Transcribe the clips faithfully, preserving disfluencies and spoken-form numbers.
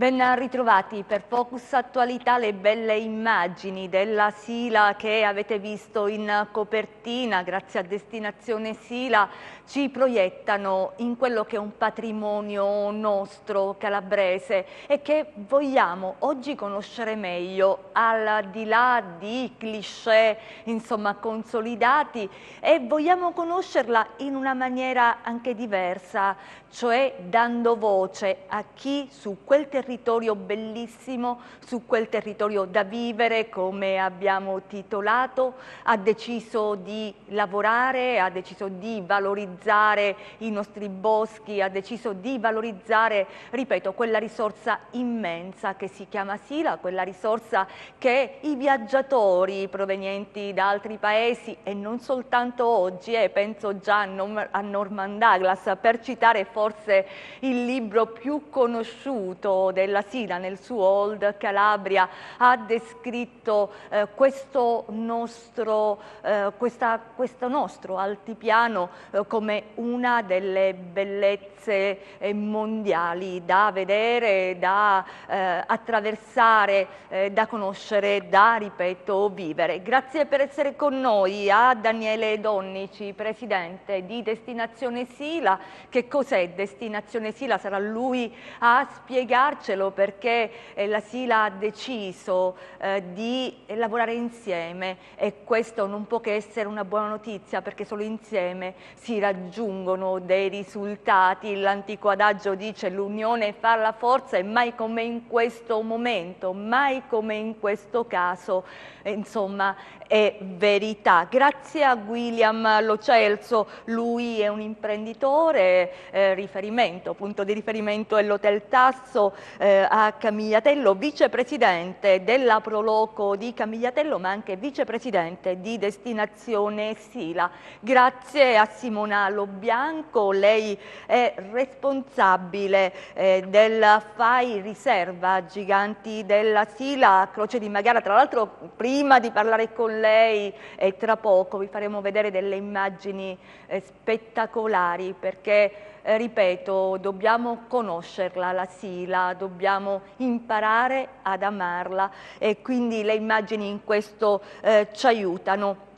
Ben ritrovati per Focus Attualità, le belle immagini della Sila che avete visto in copertina grazie a Destinazione Sila ci proiettano in quello che è un patrimonio nostro calabrese e che vogliamo oggi conoscere meglio, al di là di cliché insomma consolidati, e vogliamo conoscerla in una maniera anche diversa, cioè dando voce a chi su quel territorio territorio bellissimo, su quel territorio da vivere, come abbiamo titolato, ha deciso di lavorare, ha deciso di valorizzare i nostri boschi, ha deciso di valorizzare, ripeto, quella risorsa immensa che si chiama Sila, quella risorsa che i viaggiatori provenienti da altri paesi, e non soltanto oggi, eh, penso già a Norman Douglas, per citare forse il libro più conosciuto della Sila, nel suo Old Calabria, ha descritto eh, questo, nostro, eh, questa, questo nostro altipiano eh, come una delle bellezze eh, mondiali da vedere, da eh, attraversare, eh, da conoscere, da, ripeto, vivere. Grazie per essere con noi a Daniele Donnici, presidente di Destinazione Sila. Che cos'è Destinazione Sila? Sarà lui a spiegarci, perché la Sila ha deciso eh, di lavorare insieme, e questo non può che essere una buona notizia, perché solo insieme si raggiungono dei risultati. L'antico adagio dice: l'unione fa la forza, e mai come in questo momento, mai come in questo caso, insomma, è verità. Grazie a William Lo Celso, lui è un imprenditore, eh, riferimento, punto di riferimento è l'Hotel Tasso eh, a Camigliatello, vicepresidente della Proloco di Camigliatello, ma anche vicepresidente di Destinazione Sila. Grazie a Simona Lo Bianco, lei è responsabile eh, del Fai Riserva Giganti della Sila, Croce di Magara. Tra l'altro, prima di parlare con lei e tra poco vi faremo vedere delle immagini eh, spettacolari, perché eh, ripeto, dobbiamo conoscerla la Sila, dobbiamo imparare ad amarla, e quindi le immagini in questo eh, ci aiutano.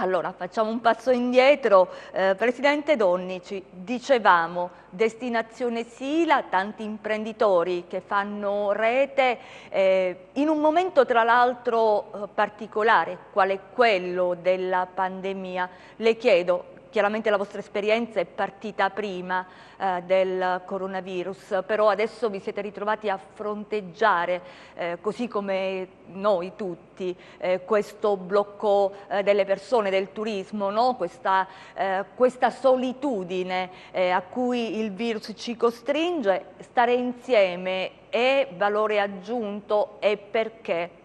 Allora, facciamo un passo indietro. Eh, Presidente Donnici, dicevamo Destinazione Sila, tanti imprenditori che fanno rete, eh, in un momento tra l'altro eh, particolare, quale quello della pandemia. Le chiedo, chiaramente la vostra esperienza è partita prima eh, del coronavirus, però adesso vi siete ritrovati a fronteggiare, eh, così come noi tutti, eh, questo blocco eh, delle persone, del turismo, no? questa, eh, questa solitudine eh, a cui il virus ci costringe. Stare insieme è valore aggiunto, e perché?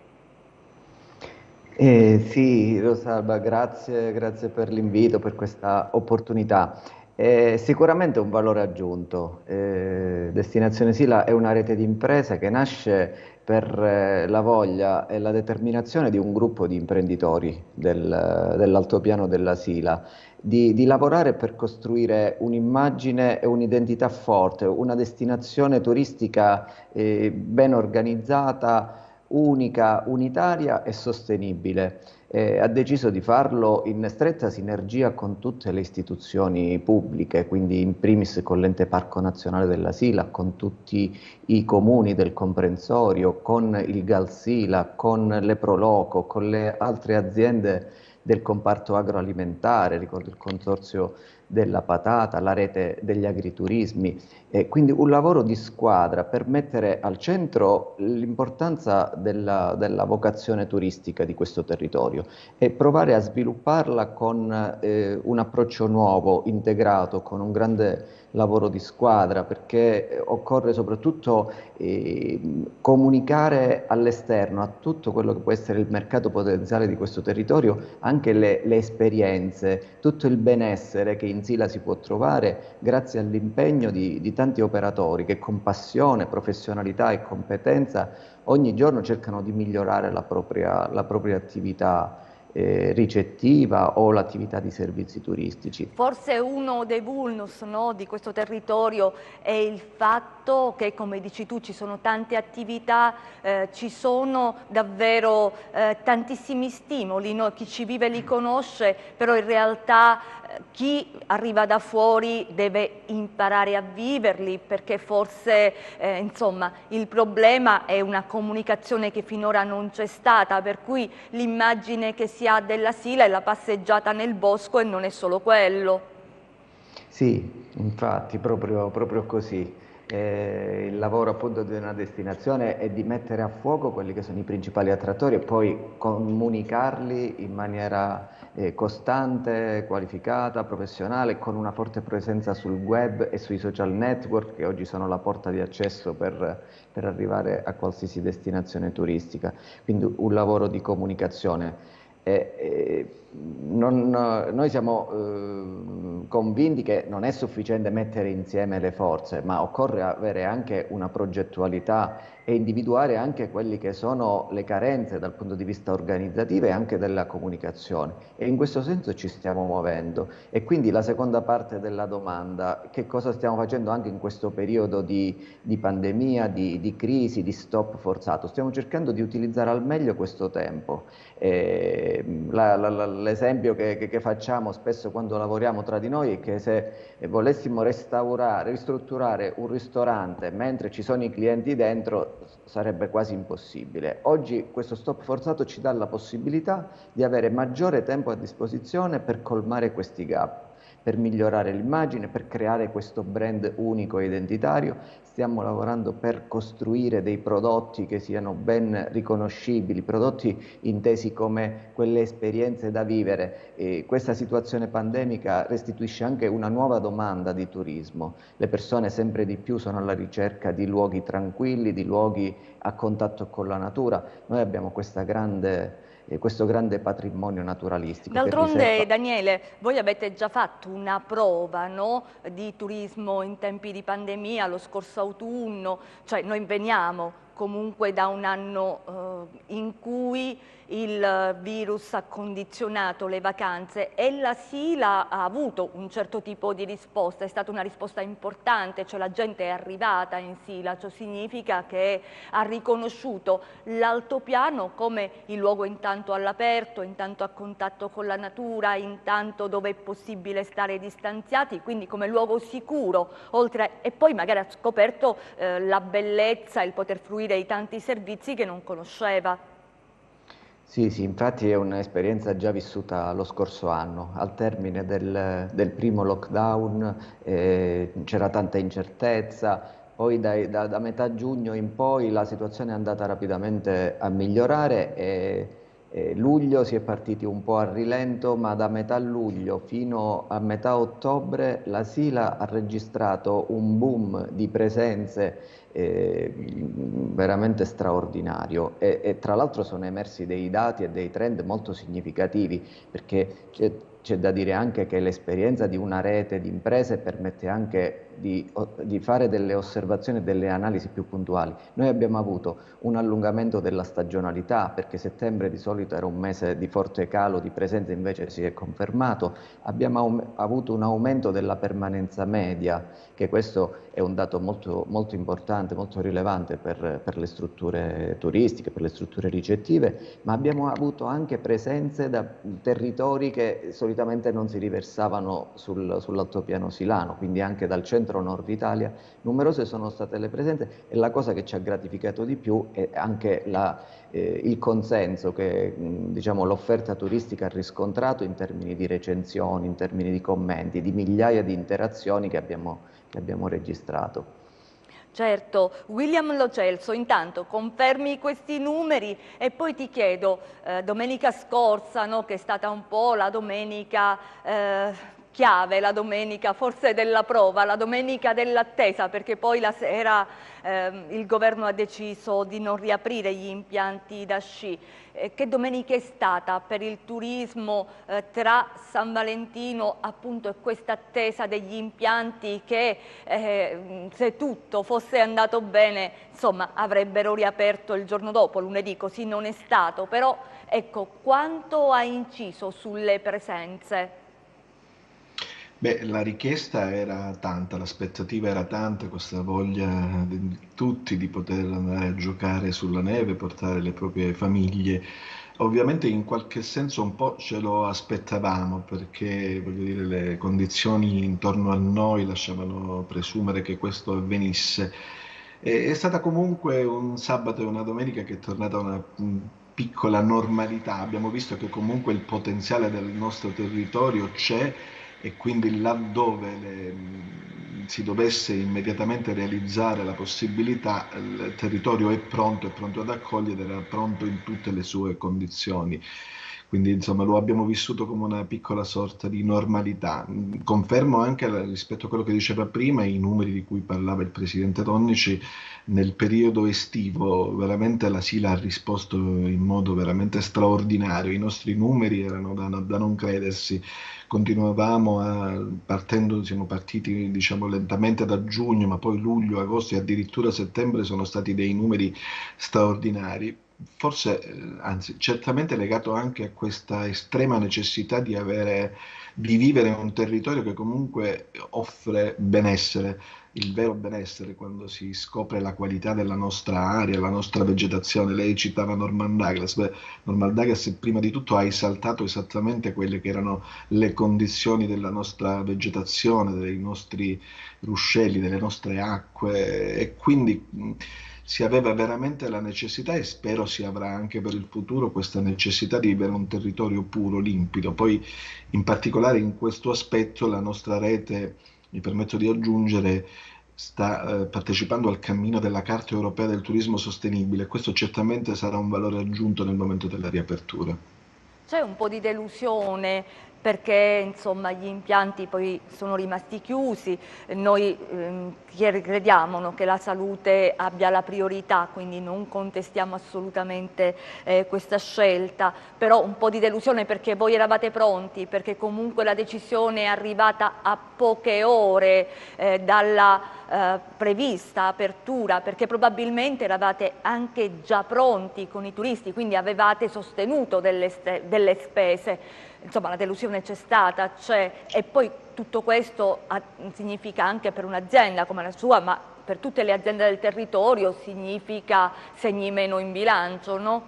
Eh, sì, Rosalba, grazie, grazie per l'invito, per questa opportunità. Eh, sicuramente un valore aggiunto. Eh, Destinazione Sila è una rete di imprese che nasce per eh, la voglia e la determinazione di un gruppo di imprenditori del, dell'altopiano della Sila di, di lavorare per costruire un'immagine e un'identità forte, una destinazione turistica eh, ben organizzata, unica, unitaria e sostenibile. Eh, ha deciso di farlo in stretta sinergia con tutte le istituzioni pubbliche, quindi in primis con l'ente Parco Nazionale della Sila, con tutti i comuni del comprensorio, con il Gal Sila, con le Proloco, con le altre aziende del comparto agroalimentare, ricordo il consorzio della patata, la rete degli agriturismi, eh, quindi un lavoro di squadra per mettere al centro l'importanza della, della vocazione turistica di questo territorio e provare a svilupparla con eh, un approccio nuovo, integrato, con un grande lavoro di squadra, perché occorre soprattutto eh, comunicare all'esterno, a tutto quello che può essere il mercato potenziale di questo territorio, anche le, le esperienze, tutto il benessere che in Sila si può trovare grazie all'impegno di, di tanti operatori che con passione, professionalità e competenza ogni giorno cercano di migliorare la propria, la propria attività eh, ricettiva o l'attività di servizi turistici. Forse uno dei vulnus, no, di questo territorio è il fatto che, come dici tu, ci sono tante attività, eh, ci sono davvero eh, tantissimi stimoli, no? Chi ci vive li conosce, però in realtà eh, chi arriva da fuori deve imparare a viverli, perché forse eh, insomma, il problema è una comunicazione che finora non c'è stata, per cui l'immagine che si ha della Sila è la passeggiata nel bosco e non è solo quello. Sì, infatti, proprio, proprio così. Eh, il lavoro appunto di una destinazione è di mettere a fuoco quelli che sono i principali attrattori e poi comunicarli in maniera eh, costante, qualificata, professionale, con una forte presenza sul web e sui social network, che oggi sono la porta di accesso per, per arrivare a qualsiasi destinazione turistica. Quindi un lavoro di comunicazione. Eh, eh, non, noi siamo eh, convinti che non è sufficiente mettere insieme le forze, ma occorre avere anche una progettualità e individuare anche quelle che sono le carenze dal punto di vista organizzativo e anche della comunicazione, e in questo senso ci stiamo muovendo. E quindi la seconda parte della domanda, che cosa stiamo facendo anche in questo periodo di, di pandemia, di, di crisi, di stop forzato? Stiamo cercando di utilizzare al meglio questo tempo. Eh, L'esempio che, che, che facciamo spesso quando lavoriamo tra di noi è che se volessimo restaurare, ristrutturare un ristorante mentre ci sono i clienti dentro, sarebbe quasi impossibile. Oggi questo stop forzato ci dà la possibilità di avere maggiore tempo a disposizione per colmare questi gap, per migliorare l'immagine, per creare questo brand unico e identitario. Stiamo lavorando per costruire dei prodotti che siano ben riconoscibili, prodotti intesi come quelle esperienze da vivere. E questa situazione pandemica restituisce anche una nuova domanda di turismo. Le persone sempre di più sono alla ricerca di luoghi tranquilli, di luoghi a contatto con la natura. Noi abbiamo questa grande... E questo grande patrimonio naturalistico. D'altronde, Daniele, voi avete già fatto una prova, no, di turismo in tempi di pandemia lo scorso autunno, cioè noi veniamo comunque da un anno eh, in cui il virus ha condizionato le vacanze, e la Sila ha avuto un certo tipo di risposta, è stata una risposta importante, cioè la gente è arrivata in Sila, ciò significa che ha riconosciuto l'altopiano come il luogo intanto all'aperto, intanto a contatto con la natura, intanto dove è possibile stare distanziati, quindi come luogo sicuro, oltre a, e poi magari ha scoperto eh, la bellezza e il poter fruire i tanti servizi che non conosceva. Sì, sì, infatti è un'esperienza già vissuta lo scorso anno. Al termine del, del primo lockdown eh, c'era tanta incertezza. Poi da, da, da metà giugno in poi la situazione è andata rapidamente a migliorare e eh, luglio si è partiti un po' a rilento, ma da metà luglio fino a metà ottobre la Sila ha registrato un boom di presenze Eh, veramente straordinario, e, e tra l'altro sono emersi dei dati e dei trend molto significativi, perché c'è da dire anche che l'esperienza di una rete di imprese permette anche di, di fare delle osservazioni e delle analisi più puntuali. Noi abbiamo avuto un allungamento della stagionalità, perché settembre di solito era un mese di forte calo di presenza, invece si è confermato. Abbiamo avuto un aumento della permanenza media, che questo è un dato molto, molto importante, molto rilevante per, per le strutture turistiche, per le strutture ricettive, ma abbiamo avuto anche presenze da territori che solitamente non si riversavano sul, sull'altopiano silano, quindi anche dal centro-nord Italia. Numerose sono state le presenze, e la cosa che ci ha gratificato di più è anche la, eh, il consenso che diciamo, l'offerta turistica ha riscontrato in termini di recensioni, in termini di commenti, di migliaia di interazioni che abbiamo, che abbiamo registrato. Certo. William Lo Celso, intanto confermi questi numeri e poi ti chiedo, eh, domenica scorsa, no, che è stata un po' la domenica eh, chiave la domenica, forse della prova, la domenica dell'attesa, perché poi la sera eh, il governo ha deciso di non riaprire gli impianti da sci. Eh, che domenica è stata per il turismo eh, tra San Valentino appunto e questa attesa degli impianti che eh, se tutto fosse andato bene, insomma, avrebbero riaperto il giorno dopo, lunedì, così non è stato, però ecco, quanto ha inciso sulle presenze? Beh, la richiesta era tanta, l'aspettativa era tanta, questa voglia di tutti di poter andare a giocare sulla neve, portare le proprie famiglie. Ovviamente in qualche senso un po' ce lo aspettavamo, perché voglio dire, le condizioni intorno a noi lasciavano presumere che questo avvenisse. E, è stata comunque un sabato e una domenica che è tornata una piccola normalità. Abbiamo visto che comunque il potenziale del nostro territorio c'è, e quindi laddove le, si dovesse immediatamente realizzare la possibilità, il territorio è pronto, è pronto ad accogliere, era pronto in tutte le sue condizioni. Quindi insomma lo abbiamo vissuto come una piccola sorta di normalità. Confermo anche rispetto a quello che diceva prima, i numeri di cui parlava il presidente Donnici, nel periodo estivo veramente la Sila ha risposto in modo veramente straordinario, i nostri numeri erano da, da non credersi, continuavamo a, partendo, siamo partiti diciamo lentamente da giugno, ma poi luglio, agosto e addirittura settembre sono stati dei numeri straordinari. Forse, anzi, certamente legato anche a questa estrema necessità di, avere, di vivere un territorio che comunque offre benessere, il vero benessere, quando si scopre la qualità della nostra aria, la nostra vegetazione. Lei citava Norman Douglas. Beh, Norman Douglas prima di tutto ha esaltato esattamente quelle che erano le condizioni della nostra vegetazione, dei nostri ruscelli, delle nostre acque, e quindi si aveva veramente la necessità, e spero si avrà anche per il futuro, questa necessità di avere un territorio puro, limpido. Poi in particolare in questo aspetto la nostra rete, mi permetto di aggiungere, sta eh, partecipando al cammino della Carta Europea del Turismo Sostenibile. Questo certamente sarà un valore aggiunto nel momento della riapertura. C'è un po' di delusione, perché insomma gli impianti poi sono rimasti chiusi, noi eh, crediamo che la salute abbia la priorità, quindi non contestiamo assolutamente eh, questa scelta, però un po' di delusione perché voi eravate pronti, perché comunque la decisione è arrivata a poche ore eh, dalla eh, prevista apertura, perché probabilmente eravate anche già pronti con i turisti, quindi avevate sostenuto delle, delle spese. Insomma, la delusione c'è stata, c'è, e poi tutto questo ha, significa anche per un'azienda come la sua, ma per tutte le aziende del territorio, significa segni meno in bilancio, no?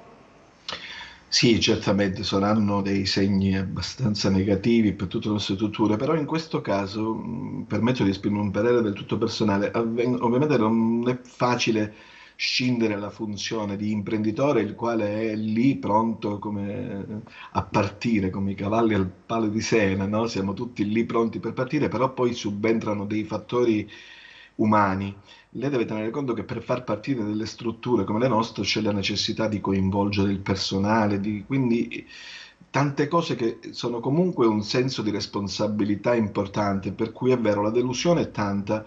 Sì, certamente saranno dei segni abbastanza negativi per tutte le nostre strutture, però in questo caso, mh, permetto di esprimere un parere del tutto personale, ovviamente non è facile scindere la funzione di imprenditore, il quale è lì pronto come a partire, come i cavalli al palo di Sena, no? Siamo tutti lì pronti per partire, però poi subentrano dei fattori umani. Lei deve tenere conto che per far partire delle strutture come le nostre c'è la necessità di coinvolgere il personale, di, quindi tante cose che sono comunque un senso di responsabilità importante, per cui è vero, la delusione è tanta,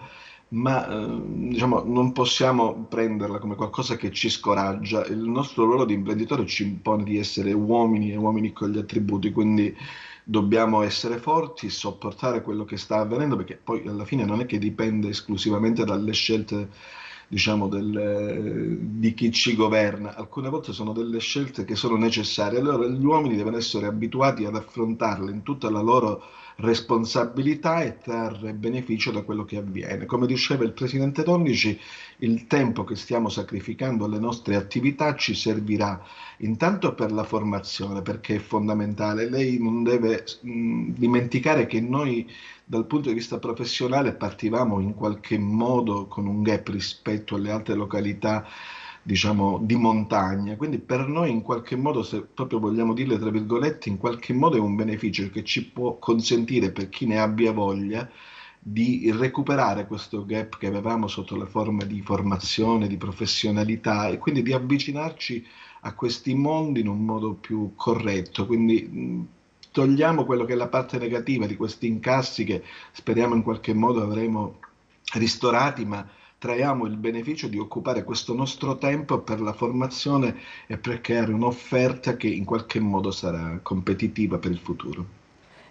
ma diciamo non possiamo prenderla come qualcosa che ci scoraggia. Il nostro ruolo di imprenditore ci impone di essere uomini e uomini con gli attributi, quindi dobbiamo essere forti, sopportare quello che sta avvenendo, perché poi alla fine non è che dipende esclusivamente dalle scelte diciamo del, di chi ci governa, alcune volte sono delle scelte che sono necessarie, allora gli uomini devono essere abituati ad affrontarle in tutta la loro responsabilità e trarre beneficio da quello che avviene. Come diceva il presidente Donnici, il tempo che stiamo sacrificando alle nostre attività ci servirà intanto per la formazione, perché è fondamentale. Lei non deve mh, dimenticare che noi dal punto di vista professionale partivamo in qualche modo con un gap rispetto alle altre località diciamo di montagna, quindi per noi in qualche modo, se proprio vogliamo dirle tra virgolette, in qualche modo è un beneficio che ci può consentire, per chi ne abbia voglia, di recuperare questo gap che avevamo sotto la forma di formazione, di professionalità, e quindi di avvicinarci a questi mondi in un modo più corretto. Quindi togliamo quello che è la parte negativa di questi incassi che speriamo in qualche modo avremo ristorati, ma traiamo il beneficio di occupare questo nostro tempo per la formazione e per creare un'offerta che in qualche modo sarà competitiva per il futuro.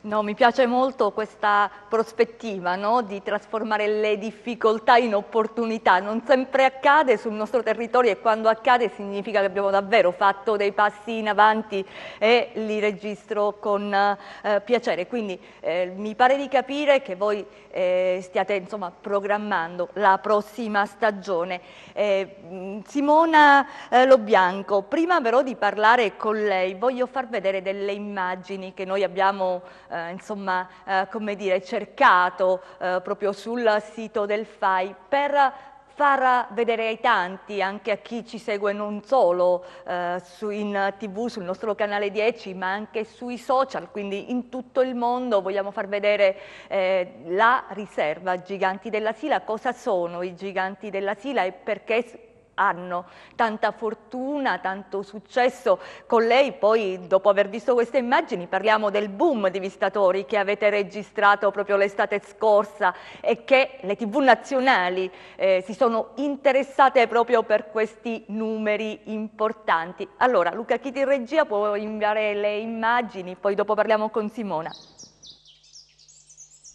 No, mi piace molto questa prospettiva, no? Di trasformare le difficoltà in opportunità. Non sempre accade sul nostro territorio e quando accade significa che abbiamo davvero fatto dei passi in avanti e li registro con eh, piacere. Quindi eh, mi pare di capire che voi eh, stiate insomma programmando la prossima stagione. Eh, Simona eh, Lo Bianco, prima però di parlare con lei voglio far vedere delle immagini che noi abbiamo Eh, insomma, eh, come dire, cercato eh, proprio sul sito del F A I per far vedere ai tanti, anche a chi ci segue non solo eh, su, in tv, sul nostro canale dieci, ma anche sui social, quindi in tutto il mondo vogliamo far vedere eh, la riserva Giganti della Sila, cosa sono i Giganti della Sila e perché hanno tanta fortuna, tanto successo con lei. Poi dopo aver visto queste immagini parliamo del boom di visitatori che avete registrato proprio l'estate scorsa e che le tv nazionali eh, si sono interessate proprio per questi numeri importanti. Allora Luca Chito in regia può inviare le immagini, poi dopo parliamo con Simona.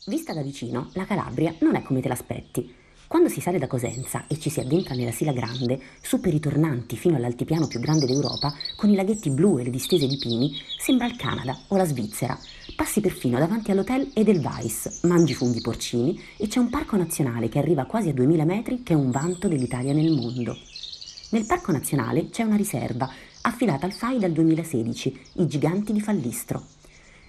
Vista da vicino la Calabria non è come te l'aspetti. Quando si sale da Cosenza e ci si addentra nella Sila Grande, super i tornanti fino all'altipiano più grande d'Europa, con i laghetti blu e le distese di pini, sembra il Canada o la Svizzera. Passi perfino davanti all'hotel Edelweiss, mangi funghi porcini e c'è un parco nazionale che arriva quasi a duemila metri che è un vanto dell'Italia nel mondo. Nel parco nazionale c'è una riserva, affidata al F A I dal duemilasedici, i Giganti di Fallistro.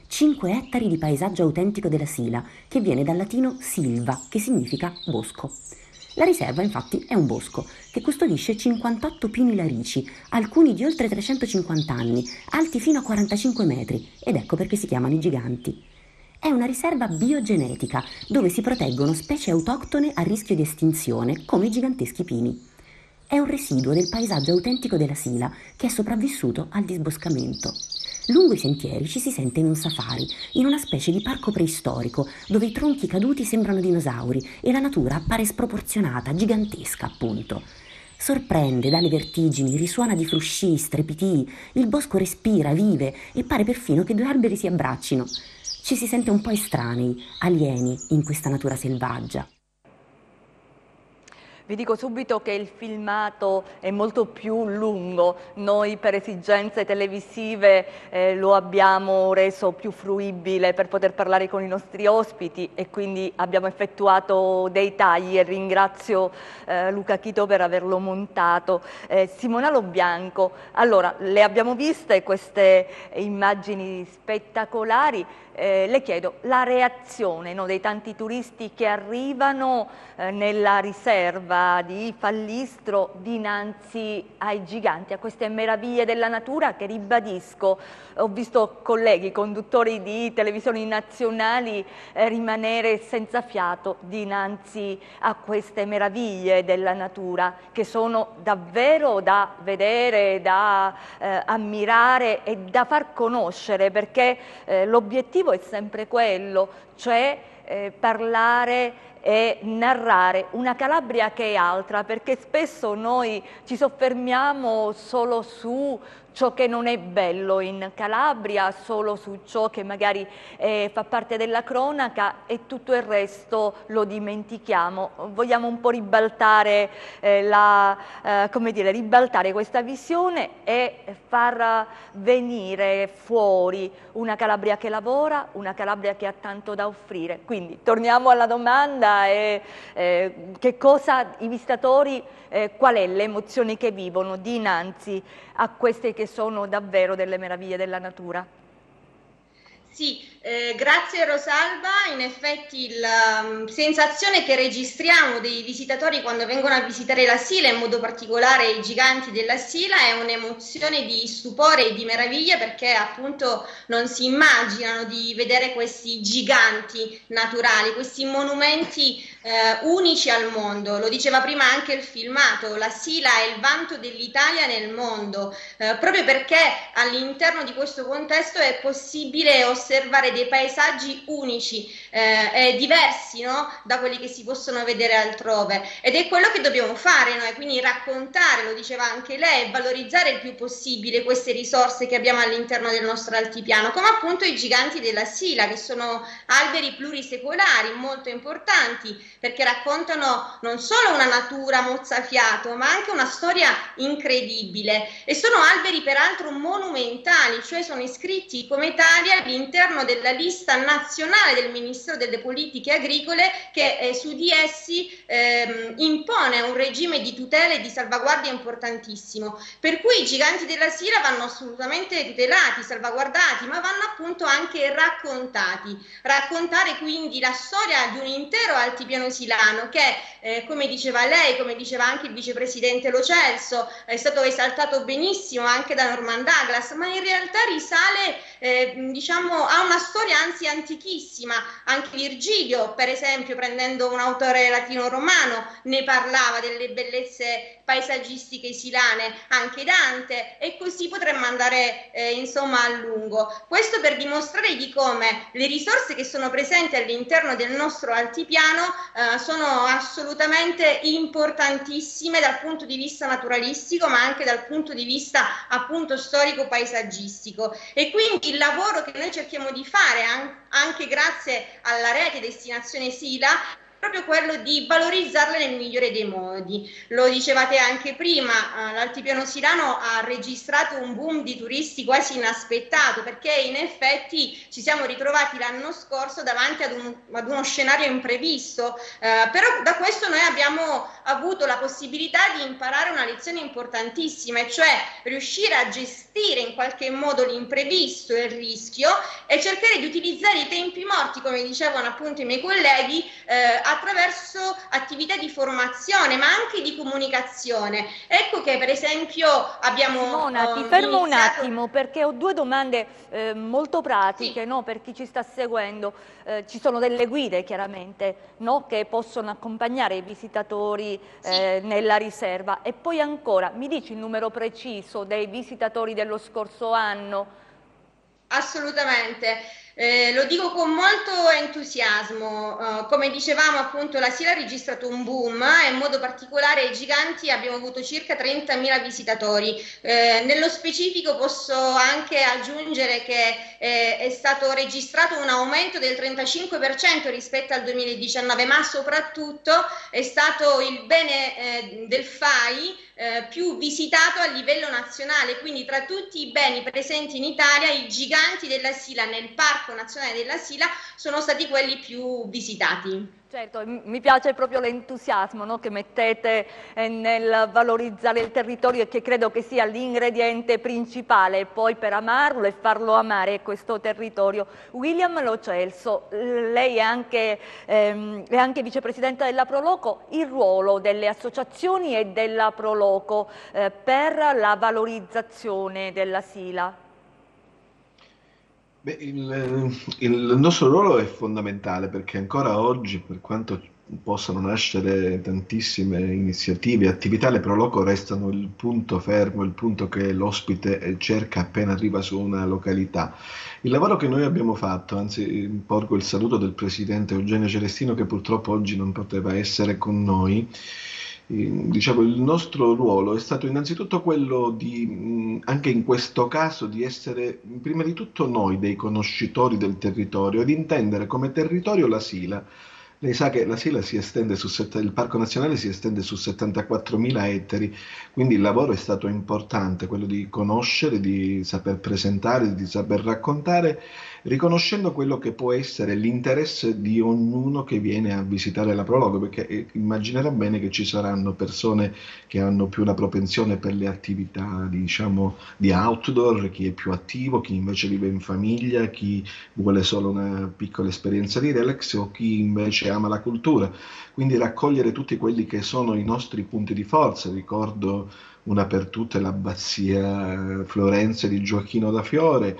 cinque ettari di paesaggio autentico della Sila, che viene dal latino silva, che significa bosco. La riserva, infatti, è un bosco che custodisce cinquantotto pini larici, alcuni di oltre trecentocinquanta anni, alti fino a quarantacinque metri, ed ecco perché si chiamano i giganti. È una riserva biogenetica, dove si proteggono specie autoctone a rischio di estinzione, come i giganteschi pini. È un residuo del paesaggio autentico della Sila, che è sopravvissuto al disboscamento. Lungo i sentieri ci si sente in un safari, in una specie di parco preistorico, dove i tronchi caduti sembrano dinosauri e la natura appare sproporzionata, gigantesca appunto. Sorprende, dà le vertigini, risuona di frusci, strepitii, il bosco respira, vive e pare perfino che due alberi si abbraccino. Ci si sente un po' estranei, alieni in questa natura selvaggia. Vi dico subito che il filmato è molto più lungo, noi per esigenze televisive eh, lo abbiamo reso più fruibile per poter parlare con i nostri ospiti e quindi abbiamo effettuato dei tagli e ringrazio eh, Luca Chito per averlo montato. Eh, Simona Lo Bianco, allora le abbiamo viste queste immagini spettacolari. Eh, le chiedo la reazione no, dei tanti turisti che arrivano eh, nella riserva di Fallistro dinanzi ai giganti, a queste meraviglie della natura che, ribadisco, ho visto colleghi conduttori di televisioni nazionali eh, rimanere senza fiato dinanzi a queste meraviglie della natura che sono davvero da vedere, da eh, ammirare e da far conoscere, perché eh, l'obiettivo è sempre quello, cioè eh, parlare e narrare una Calabria che è altra, perché spesso noi ci soffermiamo solo su ciò che non è bello in Calabria, solo su ciò che magari eh, fa parte della cronaca e tutto il resto lo dimentichiamo. Vogliamo un po' ribaltare, eh, la, eh, come dire, ribaltare questa visione e far venire fuori una Calabria che lavora, una Calabria che ha tanto da offrire. Quindi torniamo alla domanda, eh, eh, che cosa i visitatori, eh, qual è l'emozione che vivono dinanzi a queste che sono davvero delle meraviglie della natura? Sì, Eh, grazie Rosalba, in effetti la um, sensazione che registriamo dei visitatori quando vengono a visitare la Sila, in modo particolare i giganti della Sila, è un'emozione di stupore e di meraviglia, perché appunto non si immaginano di vedere questi giganti naturali, questi monumenti eh, unici al mondo. Lo diceva prima anche il filmato, la Sila è il vanto dell'Italia nel mondo, eh, proprio perché all'interno di questo contesto è possibile osservare dei paesaggi unici eh, e diversi, no? Da quelli che si possono vedere altrove, ed è quello che dobbiamo fare noi, quindi raccontare, lo diceva anche lei, valorizzare il più possibile queste risorse che abbiamo all'interno del nostro altipiano, come appunto i giganti della Sila, che sono alberi plurisecolari molto importanti, perché raccontano non solo una natura mozzafiato ma anche una storia incredibile, e sono alberi peraltro monumentali, cioè sono iscritti come tali all'interno del la lista nazionale del Ministero delle Politiche Agricole, che eh, su di essi ehm, impone un regime di tutela e di salvaguardia importantissimo, per cui i giganti della Sila vanno assolutamente tutelati, salvaguardati, ma vanno appunto anche raccontati, raccontare quindi la storia di un intero altipiano silano che eh, come diceva lei, come diceva anche il vicepresidente Lo Celso, è stato esaltato benissimo anche da Norman Douglas, ma in realtà risale eh, diciamo a una storia anzi antichissima. Anche Virgilio, per esempio, prendendo un autore latino-romano, ne parlava delle bellezze paesaggistiche silane, anche Dante, e così potremmo andare eh, insomma a lungo. Questo per dimostrare di come le risorse che sono presenti all'interno del nostro altipiano eh, sono assolutamente importantissime dal punto di vista naturalistico, ma anche dal punto di vista appunto storico-paesaggistico, e quindi il lavoro che noi cerchiamo di fare anche grazie alla rete Destinazione Sila proprio quello di valorizzarle nel migliore dei modi. Lo dicevate anche prima, l'altipiano silano ha registrato un boom di turisti quasi inaspettato, perché in effetti ci siamo ritrovati l'anno scorso davanti ad, un, ad uno scenario imprevisto, eh, però da questo noi abbiamo avuto la possibilità di imparare una lezione importantissima, e cioè riuscire a gestire in qualche modo l'imprevisto e il rischio, e cercare di utilizzare i tempi morti, come dicevano appunto i miei colleghi, eh, attraverso attività di formazione ma anche di comunicazione. Ecco che per esempio abbiamo... Simona, ti fermo un attimo perché ho due domande eh, molto pratiche, sì. No? Per chi ci sta seguendo, eh, ci sono delle guide chiaramente, no? Che possono accompagnare i visitatori, sì. eh, nella riserva, e poi ancora mi dici il numero preciso dei visitatori dello scorso anno? Assolutamente. Eh, lo dico con molto entusiasmo, uh, come dicevamo appunto la Sila ha registrato un boom, eh, in modo particolare i giganti abbiamo avuto circa trentamila visitatori, eh, nello specifico posso anche aggiungere che eh, è stato registrato un aumento del trentacinque per cento rispetto al duemiladiciannove, ma soprattutto è stato il bene eh, del FAI Eh, più visitato a livello nazionale, quindi tra tutti i beni presenti in Italia i giganti della Sila nel Parco Nazionale della Sila sono stati quelli più visitati. Certo, mi piace proprio l'entusiasmo, no, che mettete eh, nel valorizzare il territorio, e che credo che sia l'ingrediente principale poi per amarlo e farlo amare questo territorio. William Lo Celso, lei è anche, ehm, è anche vicepresidenta della Proloco, il ruolo delle associazioni e della Proloco eh, per la valorizzazione della Sila? Beh, il, il nostro ruolo è fondamentale, perché ancora oggi, per quanto possano nascere tantissime iniziative e attività, le Proloco restano il punto fermo, il punto che l'ospite cerca appena arriva su una località. Il lavoro che noi abbiamo fatto, anzi porgo il saluto del presidente Eugenio Celestino che purtroppo oggi non poteva essere con noi, diciamo il nostro ruolo è stato innanzitutto quello di, anche in questo caso, di essere prima di tutto noi dei conoscitori del territorio e di intendere come territorio la Sila. Lei sa che la Sila si estende su, il Parco Nazionale si estende su settantaquattromila ettari, quindi il lavoro è stato importante, quello di conoscere, di saper presentare, di saper raccontare riconoscendo quello che può essere l'interesse di ognuno che viene a visitare la Proloco, perché immaginerà bene che ci saranno persone che hanno più una propensione per le attività, diciamo, di outdoor, chi è più attivo, chi invece vive in famiglia, chi vuole solo una piccola esperienza di relax o chi invece ama la cultura. Quindi raccogliere tutti quelli che sono i nostri punti di forza. Ricordo una per tutte l'abbazia Florenze di Gioacchino da Fiore,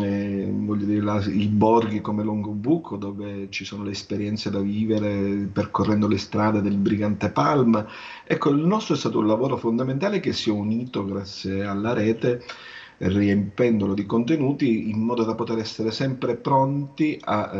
eh, voglio dire la, i borghi come Longobucco, dove ci sono le esperienze da vivere percorrendo le strade del Brigante Palma. Ecco, il nostro è stato un lavoro fondamentale che si è unito grazie alla rete, riempendolo di contenuti in modo da poter essere sempre pronti a eh,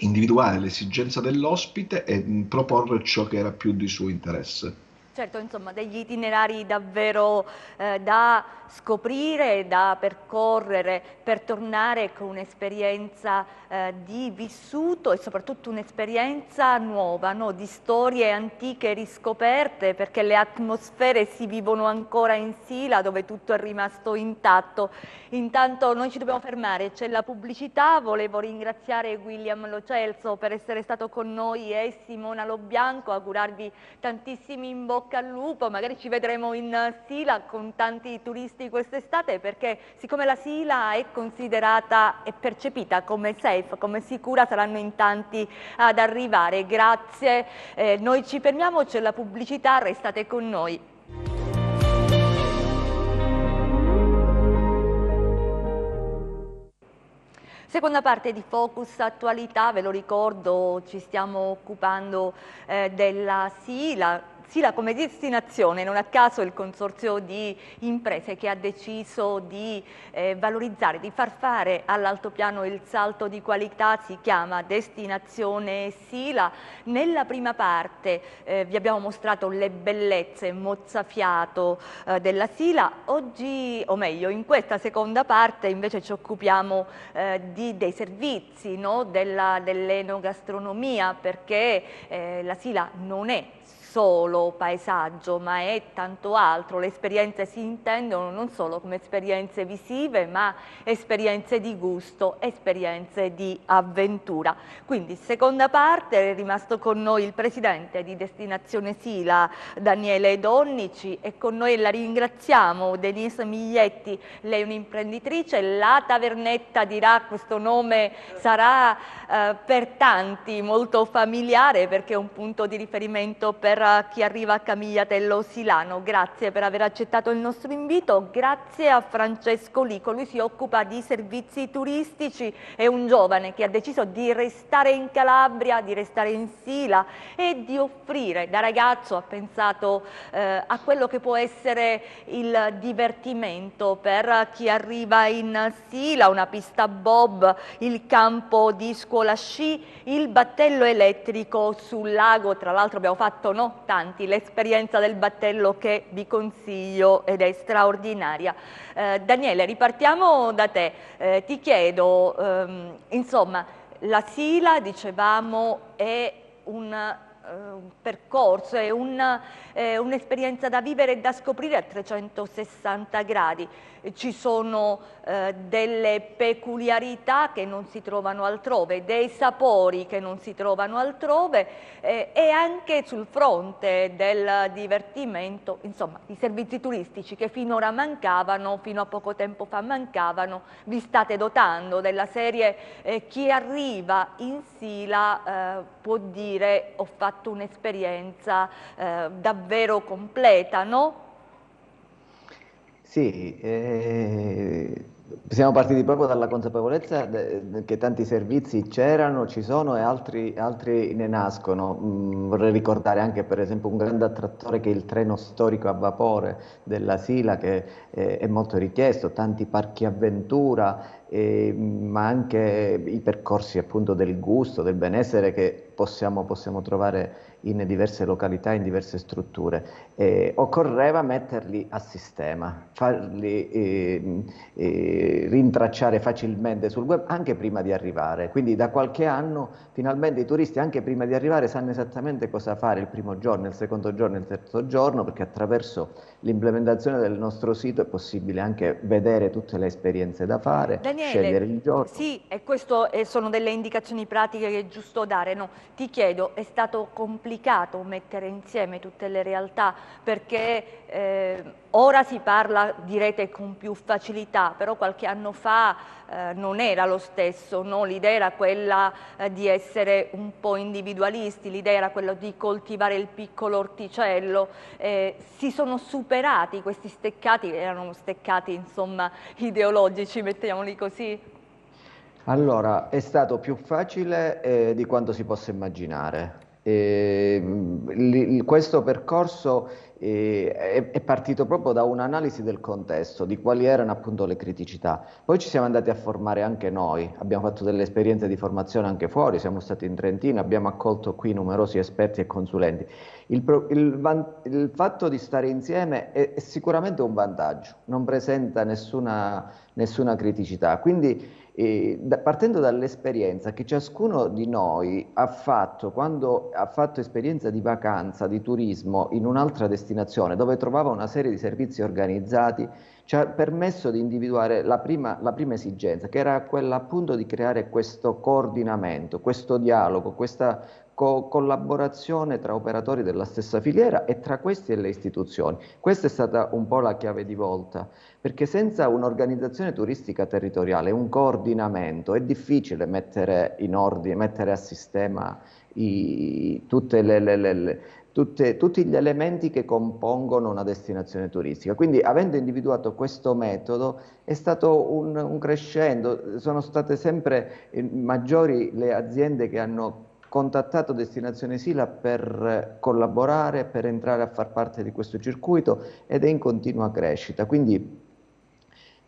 individuare l'esigenza dell'ospite e proporre ciò che era più di suo interesse. Certo, insomma, degli itinerari davvero eh, da scoprire, da percorrere, per tornare con un'esperienza eh, di vissuto e soprattutto un'esperienza nuova, no? Di storie antiche riscoperte, perché le atmosfere si vivono ancora in Sila, dove tutto è rimasto intatto. Intanto noi ci dobbiamo fermare, c'è la pubblicità. Volevo ringraziare William Lo Celso per essere stato con noi e Simona Lo Bianco, augurarvi tantissimi in bocca al lupo, magari ci vedremo in Sila con tanti turisti quest'estate, perché siccome la Sila è considerata e percepita come safe, come sicura, saranno in tanti ad arrivare. Grazie, eh, noi ci fermiamo, c'è la pubblicità, restate con noi. Seconda parte di Focus Attualità, ve lo ricordo, ci stiamo occupando eh, della Sila. Sila come destinazione, non a caso il consorzio di imprese che ha deciso di eh, valorizzare, di far fare all'altopiano il salto di qualità, si chiama Destinazione Sila. Nella prima parte eh, vi abbiamo mostrato le bellezze mozzafiato eh, della Sila. Oggi, o meglio, in questa seconda parte invece ci occupiamo eh, di, dei servizi, no? dell'enogastronomia, perché eh, la Sila non è solo paesaggio, ma è tanto altro. Le esperienze si intendono non solo come esperienze visive, ma esperienze di gusto, esperienze di avventura. Quindi, seconda parte, è rimasto con noi il presidente di Destinazione Sila, Daniele Donnici, e con noi la ringraziamo Denise Miglietti, lei è un'imprenditrice, la Tavernetta dirà, questo nome sarà eh, per tanti molto familiare, perché è un punto di riferimento per chi arriva a Camigliatello Silano. Grazie per aver accettato il nostro invito, grazie a Francesco Lico, lui si occupa di servizi turistici, è un giovane che ha deciso di restare in Calabria, di restare in Sila e di offrire, da ragazzo ha pensato eh, a quello che può essere il divertimento per chi arriva in Sila, una pista bob, il campo di scuola sci, il battello elettrico sul lago, tra l'altro abbiamo fatto no? tanti, l'esperienza del battello che vi consiglio ed è straordinaria. Eh, Daniele, ripartiamo da te, eh, ti chiedo, ehm, insomma, la Sila, dicevamo, è un, eh, un percorso, è un'esperienza eh, un da vivere e da scoprire a trecentosessanta gradi. Ci sono eh, delle peculiarità che non si trovano altrove, dei sapori che non si trovano altrove eh, e anche sul fronte del divertimento, insomma, i servizi turistici che finora mancavano, fino a poco tempo fa mancavano, vi state dotando della serie eh, chi arriva in Sila eh, può dire ho fatto un'esperienza eh, davvero completa, no? Sì, eh, siamo partiti proprio dalla consapevolezza che tanti servizi c'erano, ci sono e altri, altri ne nascono. Mm, vorrei ricordare anche per esempio un grande attrattore che è il treno storico a vapore della Sila, che eh, è molto richiesto, tanti parchi avventura, eh, ma anche i percorsi appunto del gusto, del benessere che possiamo, possiamo trovare in diverse località, in diverse strutture. Eh, occorreva metterli a sistema, farli eh, eh, rintracciare facilmente sul web anche prima di arrivare, quindi da qualche anno finalmente i turisti anche prima di arrivare sanno esattamente cosa fare il primo giorno, il secondo giorno, il terzo giorno, perché attraverso l'implementazione del nostro sito è possibile anche vedere tutte le esperienze da fare. Daniele, Daniele, scegliere il giorno. Sì, e queste sono delle indicazioni pratiche che è giusto dare. No, ti chiedo, è stato complicato mettere insieme tutte le realtà? Perché eh, ora si parla di rete con più facilità, però qualche anno fa eh, non era lo stesso, no? L'idea era quella eh, di essere un po' individualisti, l'idea era quella di coltivare il piccolo orticello. Eh, si sono superati questi steccati, erano steccati insomma ideologici, mettiamoli così? Allora, è stato più facile eh, di quanto si possa immaginare. Eh, li, questo percorso eh, è, è partito proprio da un'analisi del contesto, di quali erano appunto le criticità. Poi ci siamo andati a formare anche noi, abbiamo fatto delle esperienze di formazione anche fuori, siamo stati in Trentino, abbiamo accolto qui numerosi esperti e consulenti. Il, pro, il, il fatto di stare insieme è, è sicuramente un vantaggio, non presenta nessuna, nessuna criticità, quindi E da, partendo dall'esperienza che ciascuno di noi ha fatto quando ha fatto esperienza di vacanza, di turismo in un'altra destinazione dove trovava una serie di servizi organizzati, ci ha permesso di individuare la prima, la prima esigenza, che era quella appunto di creare questo coordinamento, questo dialogo, questa co- collaborazione tra operatori della stessa filiera e tra questi e le istituzioni. Questa è stata un po' la chiave di volta, perché senza un'organizzazione turistica territoriale, un coordinamento, è difficile mettere in ordine, mettere a sistema i, tutte le, le, le, le Tutte, tutti gli elementi che compongono una destinazione turistica. Quindi, avendo individuato questo metodo, è stato un, un crescendo, sono state sempre eh, maggiori le aziende che hanno contattato Destinazione Sila per collaborare, per entrare a far parte di questo circuito, ed è in continua crescita. Quindi,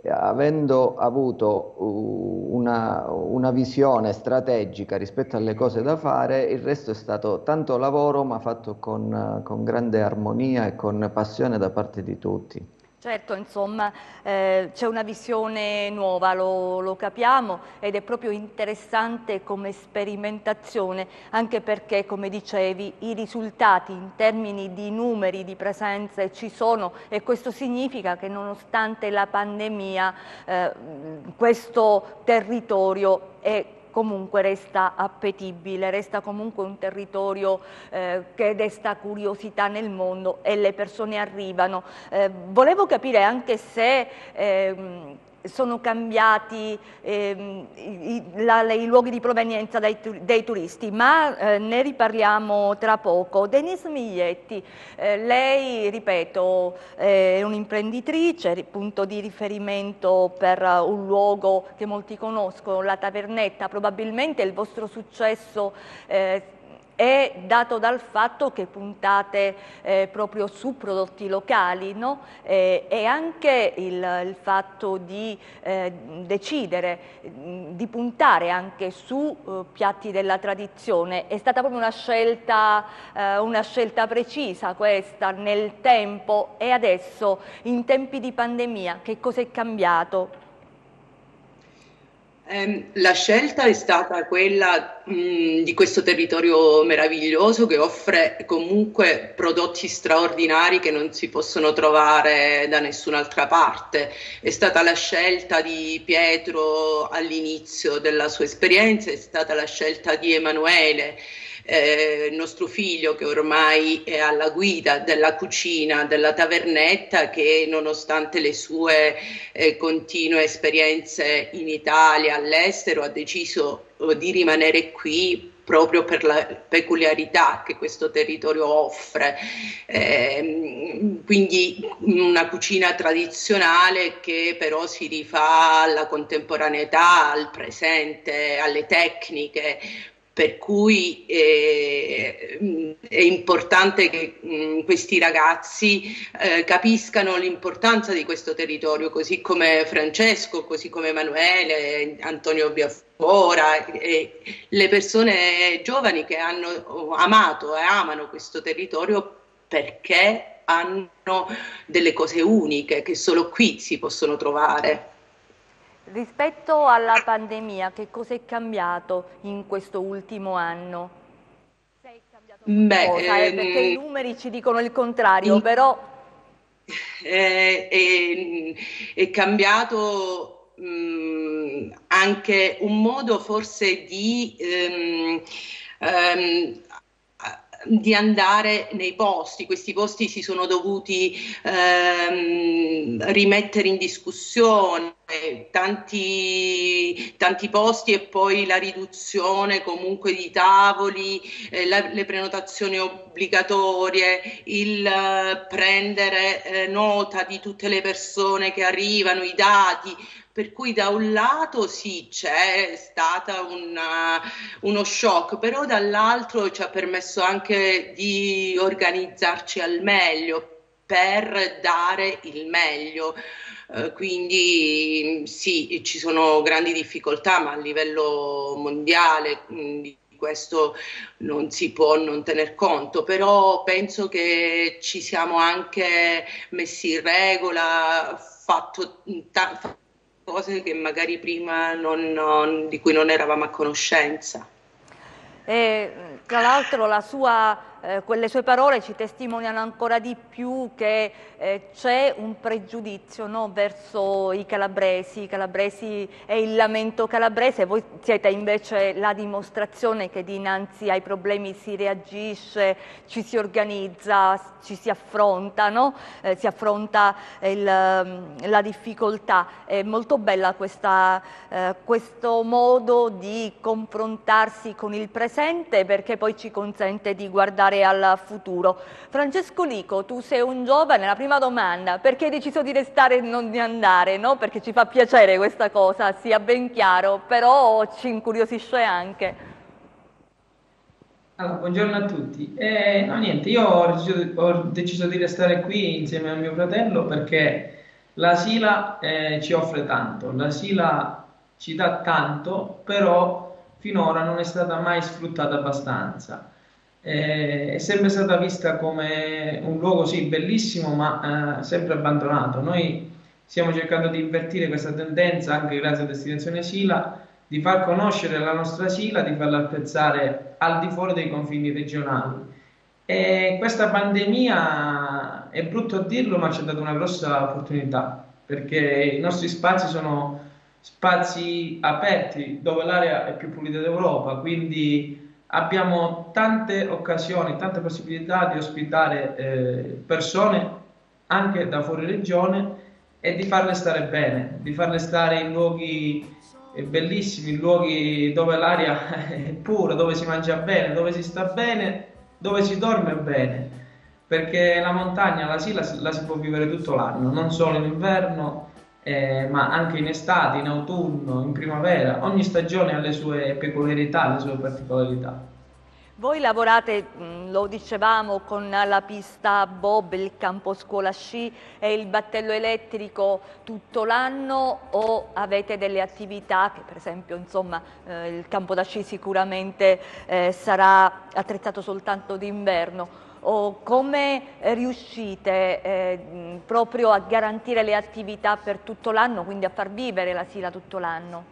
avendo avuto una, una visione strategica rispetto alle cose da fare, il resto è stato tanto lavoro, ma fatto con, con grande armonia e con passione da parte di tutti. Certo, insomma, eh, c'è una visione nuova, lo, lo capiamo, ed è proprio interessante come sperimentazione, anche perché, come dicevi, i risultati in termini di numeri, di presenze ci sono, e questo significa che nonostante la pandemia eh, questo territorio è comunque resta appetibile, resta comunque un territorio eh, che desta curiosità nel mondo e le persone arrivano. Eh, volevo capire anche se eh, sono cambiati eh, i, la, i luoghi di provenienza dai, dei turisti, ma eh, ne riparliamo tra poco. Denise Miglietti, eh, lei, ripeto, eh, è un'imprenditrice, punto di riferimento per uh, un luogo che molti conoscono, la Tavernetta. Probabilmente il vostro successo eh, è dato dal fatto che puntate eh, proprio su prodotti locali, no? eh, e anche il, il fatto di eh, decidere di puntare anche su eh, piatti della tradizione. È stata proprio una scelta, eh, una scelta precisa questa nel tempo, e adesso in tempi di pandemia che cosa è cambiato? La scelta è stata quella mh, di questo territorio meraviglioso che offre comunque prodotti straordinari che non si possono trovare da nessun'altra parte. È stata la scelta di Pietro all'inizio della sua esperienza, è stata la scelta di Emanuele, eh, nostro figlio, che ormai è alla guida della cucina della Tavernetta, che nonostante le sue eh, continue esperienze in Italia, all'estero, ha deciso di rimanere qui proprio per la peculiarità che questo territorio offre, eh, quindi una cucina tradizionale che però si rifà alla contemporaneità, al presente, alle tecniche, per cui eh, è importante che mh, questi ragazzi eh, capiscano l'importanza di questo territorio, così come Francesco, così come Emanuele, Antonio Biafora, e le persone giovani che hanno amato e amano questo territorio perché hanno delle cose uniche che solo qui si possono trovare. Rispetto alla pandemia, che cosa è cambiato in questo ultimo anno? È cambiato qualcosa? Beh, eh, perché eh, i numeri ci dicono il contrario, eh, però... Eh, eh, è cambiato mh, anche un modo forse di, ehm, ehm, di andare nei posti. Questi posti si sono dovuti ehm, rimettere in discussione, tanti, tanti posti, e poi la riduzione comunque di tavoli, eh, la, le prenotazioni obbligatorie, il eh, prendere eh, nota di tutte le persone che arrivano, i dati. Per cui da un lato sì, c'è stato uno shock, però dall'altro ci ha permesso anche di organizzarci al meglio per dare il meglio. Eh, quindi sì, ci sono grandi difficoltà, ma a livello mondiale di questo non si può non tener conto, però penso che ci siamo anche messi in regola, fatto tanto, cose che magari prima non, non, di cui non eravamo a conoscenza. E tra l'altro la sua, eh, quelle sue parole ci testimoniano ancora di più che eh, c'è un pregiudizio, no, verso i calabresi, i calabresi e il lamento calabrese. Voi siete invece la dimostrazione che dinanzi ai problemi si reagisce, ci si organizza, ci si affronta, no? eh, si affronta il, la difficoltà. È molto bella questa, eh, questo modo di confrontarsi con il presente, perché poi ci consente di guardare al futuro. Francesco Lico, tu sei un giovane, la prima domanda, perché hai deciso di restare e non di andare, no? Perché ci fa piacere questa cosa, sia ben chiaro, però ci incuriosisce anche. Allora, buongiorno a tutti. Eh, no, niente, io ho deciso, ho deciso di restare qui insieme a mio fratello perché la Sila eh, ci offre tanto, la Sila ci dà tanto, però finora non è stata mai sfruttata abbastanza, eh, è sempre stata vista come un luogo sì bellissimo, ma eh, sempre abbandonato. Noi stiamo cercando di invertire questa tendenza anche grazie a Destinazione Sila, di far conoscere la nostra Sila, di farla apprezzare al di fuori dei confini regionali. E questa pandemia, è brutto dirlo, ma ci ha dato una grossa opportunità, perché i nostri spazi sono spazi aperti dove l'area è più pulita d'Europa, quindi abbiamo tante occasioni, tante possibilità di ospitare eh, persone anche da fuori regione e di farle stare bene, di farle stare in luoghi eh, bellissimi, in luoghi dove l'aria è pura, dove si mangia bene, dove si sta bene, dove si dorme bene, perché la montagna, la Sila, la si può vivere tutto l'anno, non solo in inverno, Eh, ma anche in estate, in autunno, in primavera. Ogni stagione ha le sue peculiarità, le sue particolarità. Voi lavorate, lo dicevamo, con la pista bob, il campo scuola sci e il battello elettrico tutto l'anno, o avete delle attività che, per esempio, insomma, eh, il campo da sci sicuramente eh, sarà attrezzato soltanto d'inverno? O come riuscite eh, proprio a garantire le attività per tutto l'anno, quindi a far vivere la Sila tutto l'anno?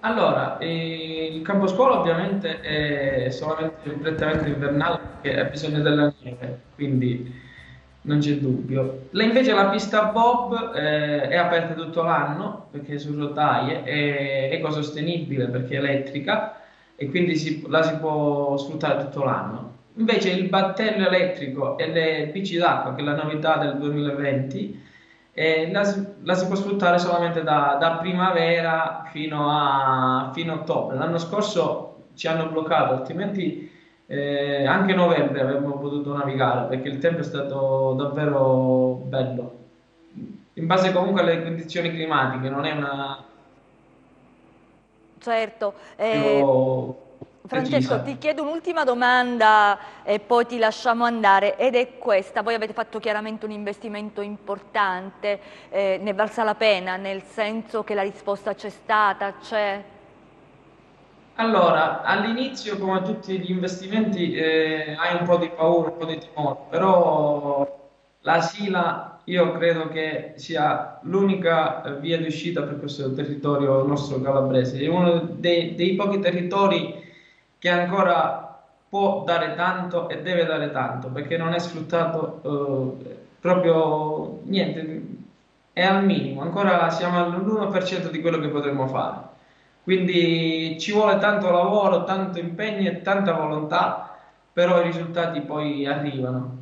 Allora, eh, il campo scuola ovviamente è solamente prettamente invernale perché ha bisogno della neve, quindi non c'è dubbio. La, invece la pista bob eh, è aperta tutto l'anno perché è su rotaie, è ecosostenibile perché è elettrica e quindi si, la si può sfruttare tutto l'anno. Invece il battello elettrico e le bici d'acqua, che è la novità del duemilaventi, eh, la, la si può sfruttare solamente da, da primavera fino a fino a ottobre. L'anno scorso ci hanno bloccato, altrimenti eh, anche novembre avremmo potuto navigare, perché il tempo è stato davvero bello. In base comunque alle condizioni climatiche, non è una... Certo. Eh... Io... Francesco, ti chiedo un'ultima domanda e poi ti lasciamo andare, ed è questa. Voi avete fatto chiaramente un investimento importante, eh, ne è valsa la pena, nel senso che la risposta c'è stata, c'è? Allora, all'inizio, come tutti gli investimenti, eh, hai un po' di paura, un po' di timore, però la Sila io credo che sia l'unica via di uscita per questo territorio nostro calabrese, è uno dei, dei pochi territori che ancora può dare tanto e deve dare tanto, perché non è sfruttato eh, proprio niente, è al minimo, ancora siamo all'uno per cento di quello che potremmo fare. Quindi ci vuole tanto lavoro, tanto impegno e tanta volontà, però i risultati poi arrivano.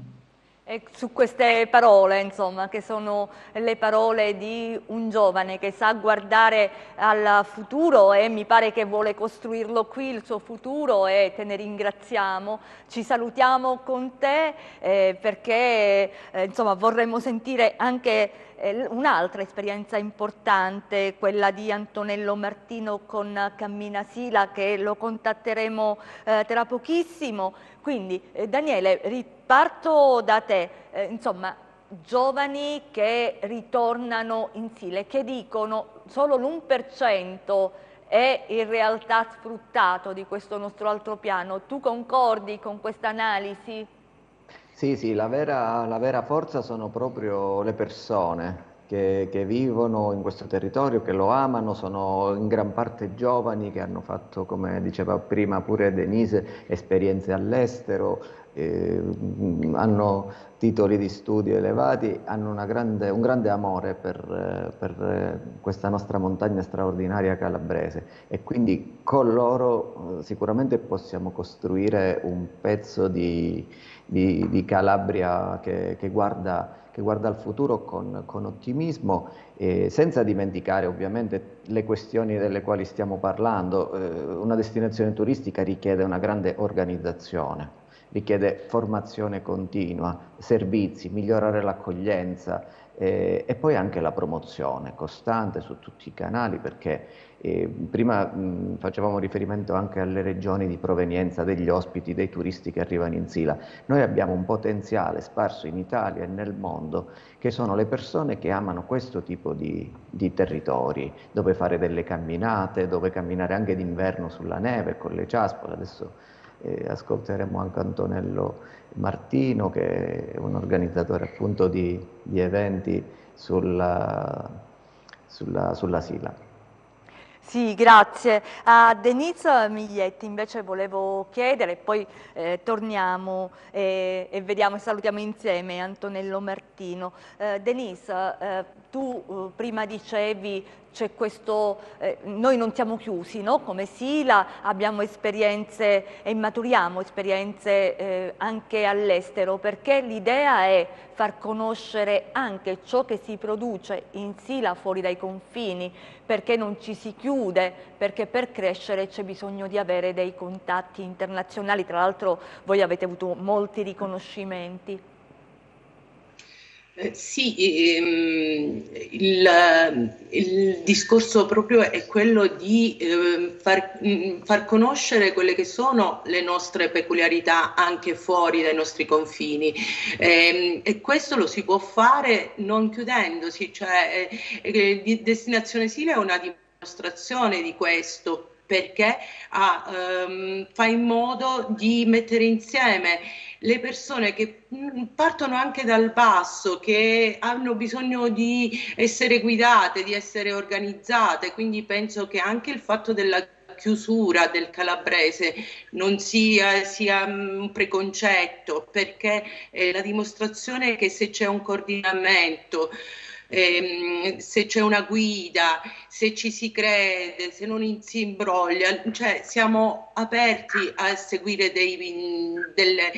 E su queste parole, insomma, che sono le parole di un giovane che sa guardare al futuro e mi pare che vuole costruirlo qui il suo futuro, e te ne ringraziamo. Ci salutiamo con te eh, perché eh, insomma, vorremmo sentire anche eh, un'altra esperienza importante, quella di Antonello Martino con Cammina Sila, che lo contatteremo eh, tra pochissimo. Quindi eh, Daniele, parto da te, eh, insomma, giovani che ritornano in Sila, che dicono solo l'uno per cento è in realtà sfruttato di questo nostro altro piano. Tu concordi con questa analisi? Sì, sì, la vera, la vera forza sono proprio le persone che, che vivono in questo territorio, che lo amano, sono in gran parte giovani che hanno fatto, come diceva prima pure Denise, esperienze all'estero. Eh, hanno titoli di studio elevati, hanno una grande, un grande amore per, per questa nostra montagna straordinaria calabrese, e quindi con loro sicuramente possiamo costruire un pezzo di, di, di Calabria che, che guarda che guarda al futuro con, con ottimismo, eh, senza dimenticare ovviamente le questioni delle quali stiamo parlando. Eh, una destinazione turistica richiede una grande organizzazione, richiede formazione continua, servizi, migliorare l'accoglienza eh, e poi anche la promozione costante su tutti i canali, perché eh, prima mh, facevamo riferimento anche alle regioni di provenienza degli ospiti, dei turisti che arrivano in Sila. Noi abbiamo un potenziale sparso in Italia e nel mondo, che sono le persone che amano questo tipo di, di territori, dove fare delle camminate, dove camminare anche d'inverno sulla neve con le ciaspole. Adesso Eh, ascolteremo anche Antonello Martino, che è un organizzatore appunto di, di eventi sulla, sulla, sulla Sila. Sì, grazie. A Denise Miglietti invece volevo chiedere, poi eh, torniamo eh, e vediamo e salutiamo insieme Antonello Martino. Eh, Denise, eh, tu eh, prima dicevi c'è questo, eh, noi non siamo chiusi, no? Come Sila abbiamo esperienze e maturiamo esperienze eh, anche all'estero, perché l'idea è far conoscere anche ciò che si produce in Sila fuori dai confini, perché non ci si chiude, perché per crescere c'è bisogno di avere dei contatti internazionali. Tra l'altro voi avete avuto molti riconoscimenti. Eh, sì, ehm, il, il discorso proprio è quello di eh, far, mh, far conoscere quelle che sono le nostre peculiarità anche fuori dai nostri confini, eh, e questo lo si può fare non chiudendosi, cioè eh, eh, Destinazione Sila è una dimostrazione di questo, perché ah, ehm, fa in modo di mettere insieme le persone che partono anche dal basso, che hanno bisogno di essere guidate, di essere organizzate. Quindi penso che anche il fatto della chiusura del calabrese non sia, sia un preconcetto, perché è la dimostrazione che se c'è un coordinamento, Eh, se c'è una guida, se ci si crede, se non si imbroglia, cioè siamo aperti a seguire dei, delle,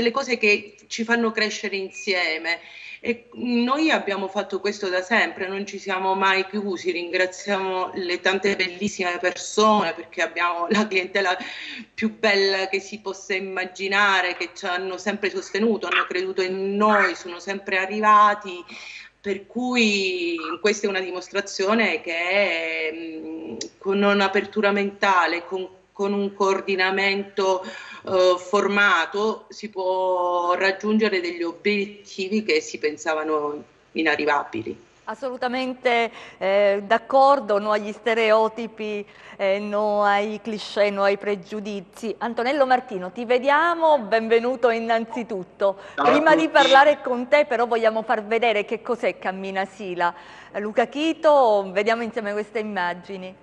delle cose che ci fanno crescere insieme, e noi abbiamo fatto questo da sempre, non ci siamo mai chiusi. Ringraziamo le tante bellissime persone, perché abbiamo la clientela più bella che si possa immaginare, che ci hanno sempre sostenuto, hanno creduto in noi, sono sempre arrivati. Per cui questa è una dimostrazione che è, con un'apertura mentale, con, con un coordinamento eh, formato, si può raggiungere degli obiettivi che si pensavano inarrivabili. Assolutamente eh, d'accordo, no agli stereotipi, eh, no ai cliché, no ai pregiudizi. Antonello Martino, ti vediamo, benvenuto innanzitutto. Ciao. Prima di parlare con te però vogliamo far vedere che cos'è Cammina Sila. Luca Chito, vediamo insieme queste immagini.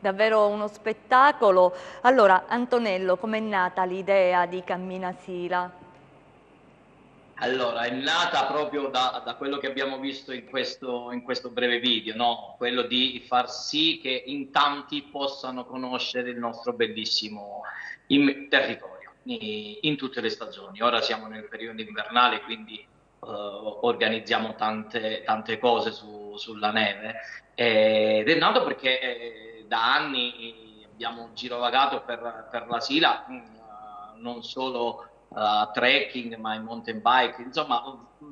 davvero uno spettacolo. Allora, Antonello, com'è nata l'idea di Cammina Sila? Allora, è nata proprio da, da quello che abbiamo visto in questo, in questo breve video, no? Quello di far sì che in tanti possano conoscere il nostro bellissimo territorio in tutte le stagioni. Ora siamo nel periodo invernale, quindi uh, organizziamo tante, tante cose su, sulla neve. Ed è nato perché eh, da anni abbiamo girovagato per, per la Sila, uh, non solo... Uh, trekking, ma in mountain bike, insomma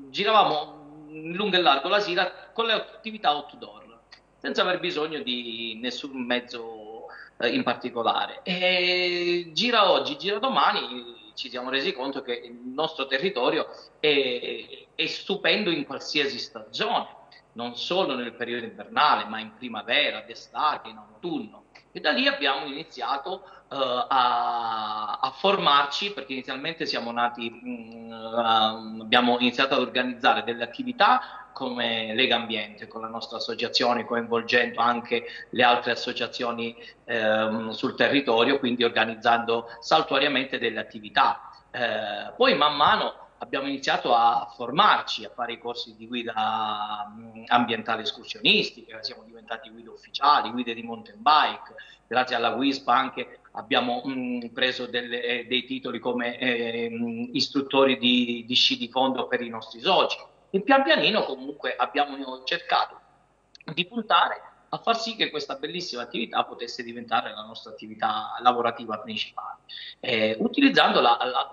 giravamo lungo e largo la Sila con le attività outdoor senza aver bisogno di nessun mezzo uh, in particolare. E gira oggi, gira domani, ci siamo resi conto che il nostro territorio è, è stupendo in qualsiasi stagione, non solo nel periodo invernale ma in primavera, d'estate, in autunno. E da lì abbiamo iniziato uh, a, a formarci, perché inizialmente siamo nati, mh, abbiamo iniziato ad organizzare delle attività come Lega Ambiente, con la nostra associazione, coinvolgendo anche le altre associazioni ehm, sul territorio, quindi organizzando saltuariamente delle attività. Eh, poi man mano abbiamo iniziato a formarci, a fare i corsi di guida ambientale escursionistica, siamo diventati guide ufficiali, guide di mountain bike, grazie alla WISP anche abbiamo mh, preso delle, dei titoli come eh, istruttori di, di sci di fondo per i nostri soci. E pian pianino comunque abbiamo cercato di puntare a far sì che questa bellissima attività potesse diventare la nostra attività lavorativa principale, eh, utilizzando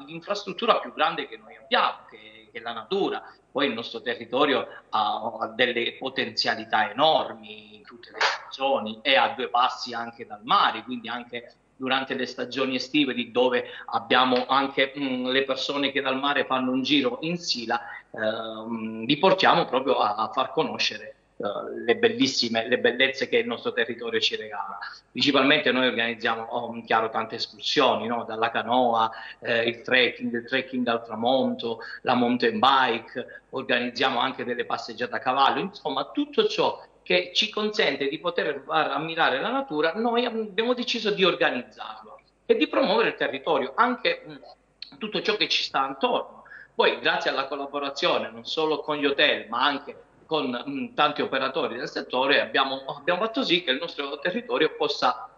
l'infrastruttura più grande che noi abbiamo, che, che è la natura. Poi il nostro territorio ha, ha delle potenzialità enormi in tutte le stagioni, è a due passi anche dal mare, quindi anche durante le stagioni estive, lì dove abbiamo anche mh, le persone che dal mare fanno un giro in Sila, ehm, li portiamo proprio a, a far conoscere le bellissime, le bellezze che il nostro territorio ci regala. Principalmente noi organizziamo oh, chiaro, tante escursioni, no? Dalla canoa, eh, il trekking, il trekking al tramonto, la mountain bike, organizziamo anche delle passeggiate a cavallo, insomma tutto ciò che ci consente di poter far ammirare la natura. Noi abbiamo deciso di organizzarlo e di promuovere il territorio, anche mh, tutto ciò che ci sta intorno. Poi grazie alla collaborazione non solo con gli hotel ma anche con mh, tanti operatori del settore abbiamo, abbiamo fatto sì che il nostro territorio possa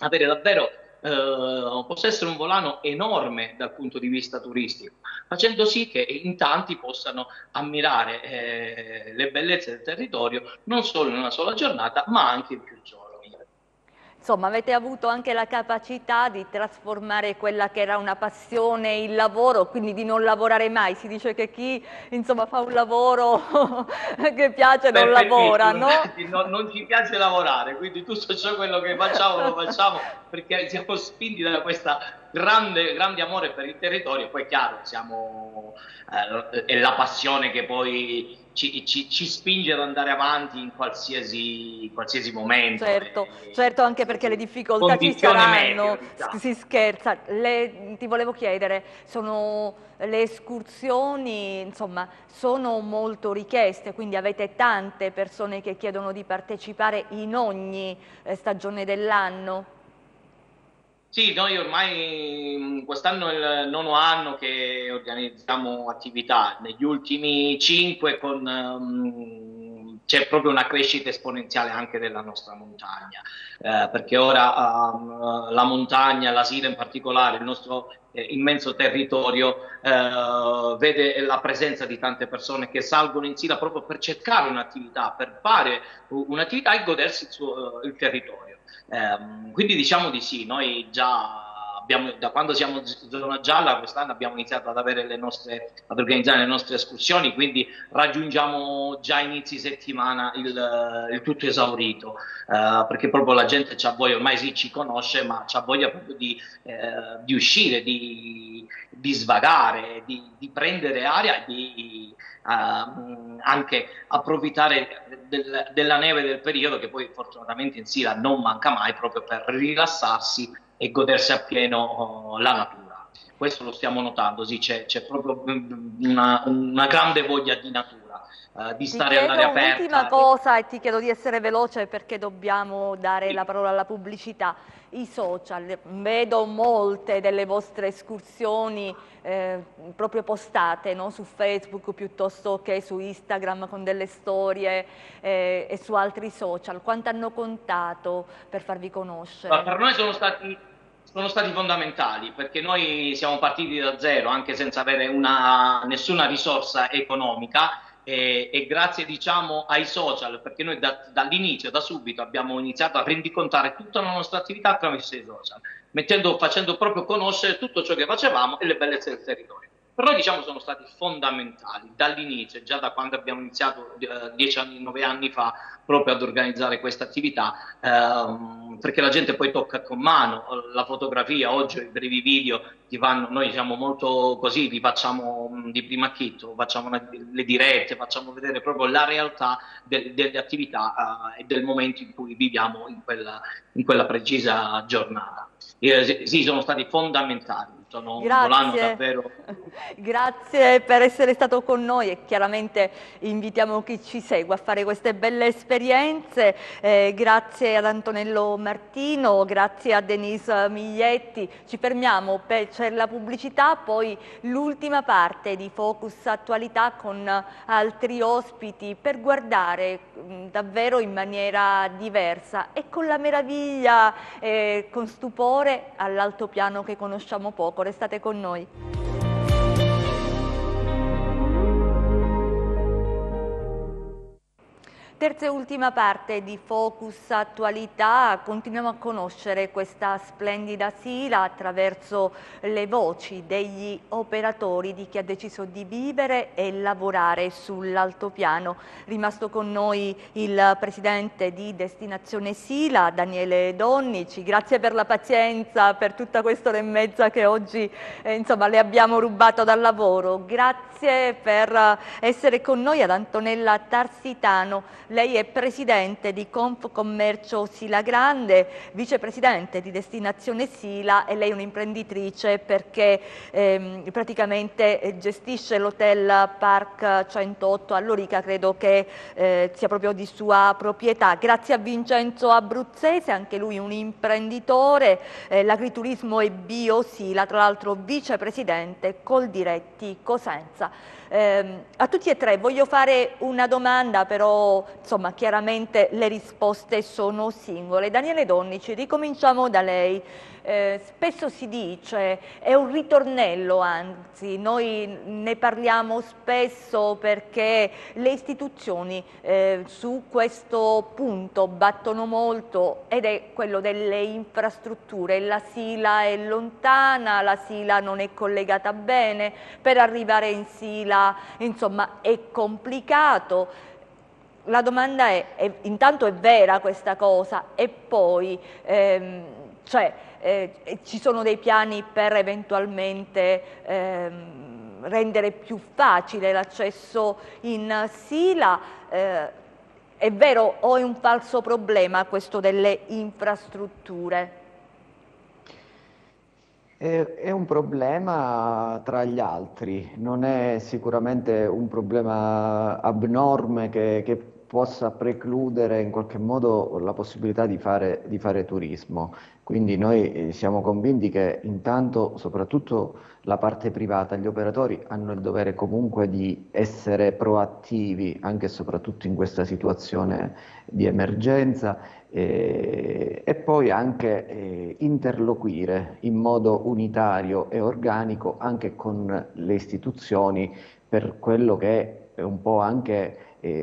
avere davvero, eh, possa essere un volano enorme dal punto di vista turistico, facendo sì che in tanti possano ammirare eh, le bellezze del territorio non solo in una sola giornata ma anche in più giorni. Insomma, avete avuto anche la capacità di trasformare quella che era una passione in lavoro, quindi di non lavorare mai. Si dice che chi insomma fa un lavoro che piace non lavora, no? Non, non ci piace lavorare, quindi tutto ciò quello che facciamo lo facciamo perché siamo spinti da questa grande, grande amore per il territorio. Poi chiaro, siamo, eh, è la passione che poi Ci, ci, ci spinge ad andare avanti in qualsiasi, in qualsiasi momento. Certo, eh, certo, anche perché le difficoltà ci saranno, medio, si scherza. Le, ti volevo chiedere, sono le escursioni, insomma, sono molto richieste, quindi avete tante persone che chiedono di partecipare in ogni stagione dell'anno? Sì, noi ormai quest'anno è il nono anno che organizziamo attività, negli ultimi cinque um, c'è proprio una crescita esponenziale anche della nostra montagna, eh, perché ora um, la montagna, la Sila in particolare, il nostro eh, immenso territorio eh, vede la presenza di tante persone che salgono in Sila proprio per cercare un'attività, per fare un'attività e godersi il, suo, il territorio. Eh, quindi diciamo di sì, noi già abbiamo, da quando siamo zona gialla quest'anno abbiamo iniziato ad, avere le nostre, ad organizzare le nostre escursioni, quindi raggiungiamo già inizi settimana il, il tutto esaurito, eh, perché proprio la gente c'ha voglia, ormai sì ci conosce, ma c'ha voglia proprio di, eh, di uscire, di, di svagare, di, di prendere aria e di Uh, anche approfittare del, della neve del periodo, che poi fortunatamente in Sila non manca mai, proprio per rilassarsi e godersi appieno uh, la natura. Questo lo stiamo notando, sì, c'è proprio una, una grande voglia di natura. eh, di stare all'aria aperta. Un'ultima cosa e ti chiedo di essere veloce perché dobbiamo dare la parola alla pubblicità. I social, vedo molte delle vostre escursioni eh, proprio postate, no? Su Facebook piuttosto che su Instagram con delle storie eh, e su altri social. Quanto hanno contato per farvi conoscere? Ma per noi sono stati, sono stati fondamentali, perché noi siamo partiti da zero anche senza avere una, nessuna risorsa economica. E, e grazie, diciamo, ai social, perché noi da, dall'inizio, da subito abbiamo iniziato a rendicontare tutta la nostra attività attraverso i social, mettendo, facendo proprio conoscere tutto ciò che facevamo e le bellezze del territorio. Per noi, diciamo, sono stati fondamentali dall'inizio, già da quando abbiamo iniziato dieci anni, nove anni fa, proprio ad organizzare questa attività, ehm, perché la gente poi tocca con mano la fotografia. Oggi i brevi video ti vanno, noi siamo molto così, li facciamo di prima acchito, facciamo una, le dirette, facciamo vedere proprio la realtà del, delle attività eh, e del momento in cui viviamo in quella, in quella precisa giornata. Eh, sì, sono stati fondamentali. Sono grazie. Davvero. Grazie per essere stato con noi e chiaramente invitiamo chi ci segue a fare queste belle esperienze. Eh, grazie ad Antonello Martino, grazie a Denise Miglietti. Ci fermiamo per la pubblicità, poi l'ultima parte di Focus Attualità con altri ospiti per guardare mh, davvero in maniera diversa e con la meraviglia, eh, con stupore all'altopiano che conosciamo poco. Restate con noi. Terza e ultima parte di Focus Attualità, continuiamo a conoscere questa splendida Sila attraverso le voci degli operatori, di chi ha deciso di vivere e lavorare sull'altopiano. Rimasto con noi il presidente di Destinazione Sila, Daniele Donnici. Grazie per la pazienza, per tutta quest'ora e mezza che oggi eh, insomma, le abbiamo rubato dal lavoro. Grazie per essere con noi ad Antonella Tarsitano. Lei è presidente di Confcommercio Sila Grande, vicepresidente di Destinazione Sila, e lei è un'imprenditrice perché ehm, praticamente gestisce l'hotel Park centootto a Lorica, credo che eh, sia proprio di sua proprietà. Grazie a Vincenzo Abruzzese, anche lui un imprenditore, eh, l'agriturismo e bio Sila, tra l'altro vicepresidente Coldiretti Cosenza. Eh, a tutti e tre voglio fare una domanda, però insomma chiaramente le risposte sono singole. Daniele Donnici, ricominciamo da lei. Eh, spesso si dice, è un ritornello, anzi noi ne parliamo spesso perché le istituzioni eh, su questo punto battono molto, ed è quello delle infrastrutture. La Sila è lontana, la Sila non è collegata bene, per arrivare in Sila insomma è complicato. La domanda è, è intanto è vera questa cosa, e poi ehm, cioè, eh, ci sono dei piani per eventualmente ehm, rendere più facile l'accesso in Sila? Eh, è vero o è un falso problema questo delle infrastrutture? È un problema tra gli altri, non è sicuramente un problema abnorme che, che possa precludere in qualche modo la possibilità di fare, di fare turismo. Quindi noi siamo convinti che intanto soprattutto la parte privata, gli operatori hanno il dovere comunque di essere proattivi anche e soprattutto in questa situazione di emergenza, eh, e poi anche eh, interloquire in modo unitario e organico anche con le istituzioni per quello che è un po' anche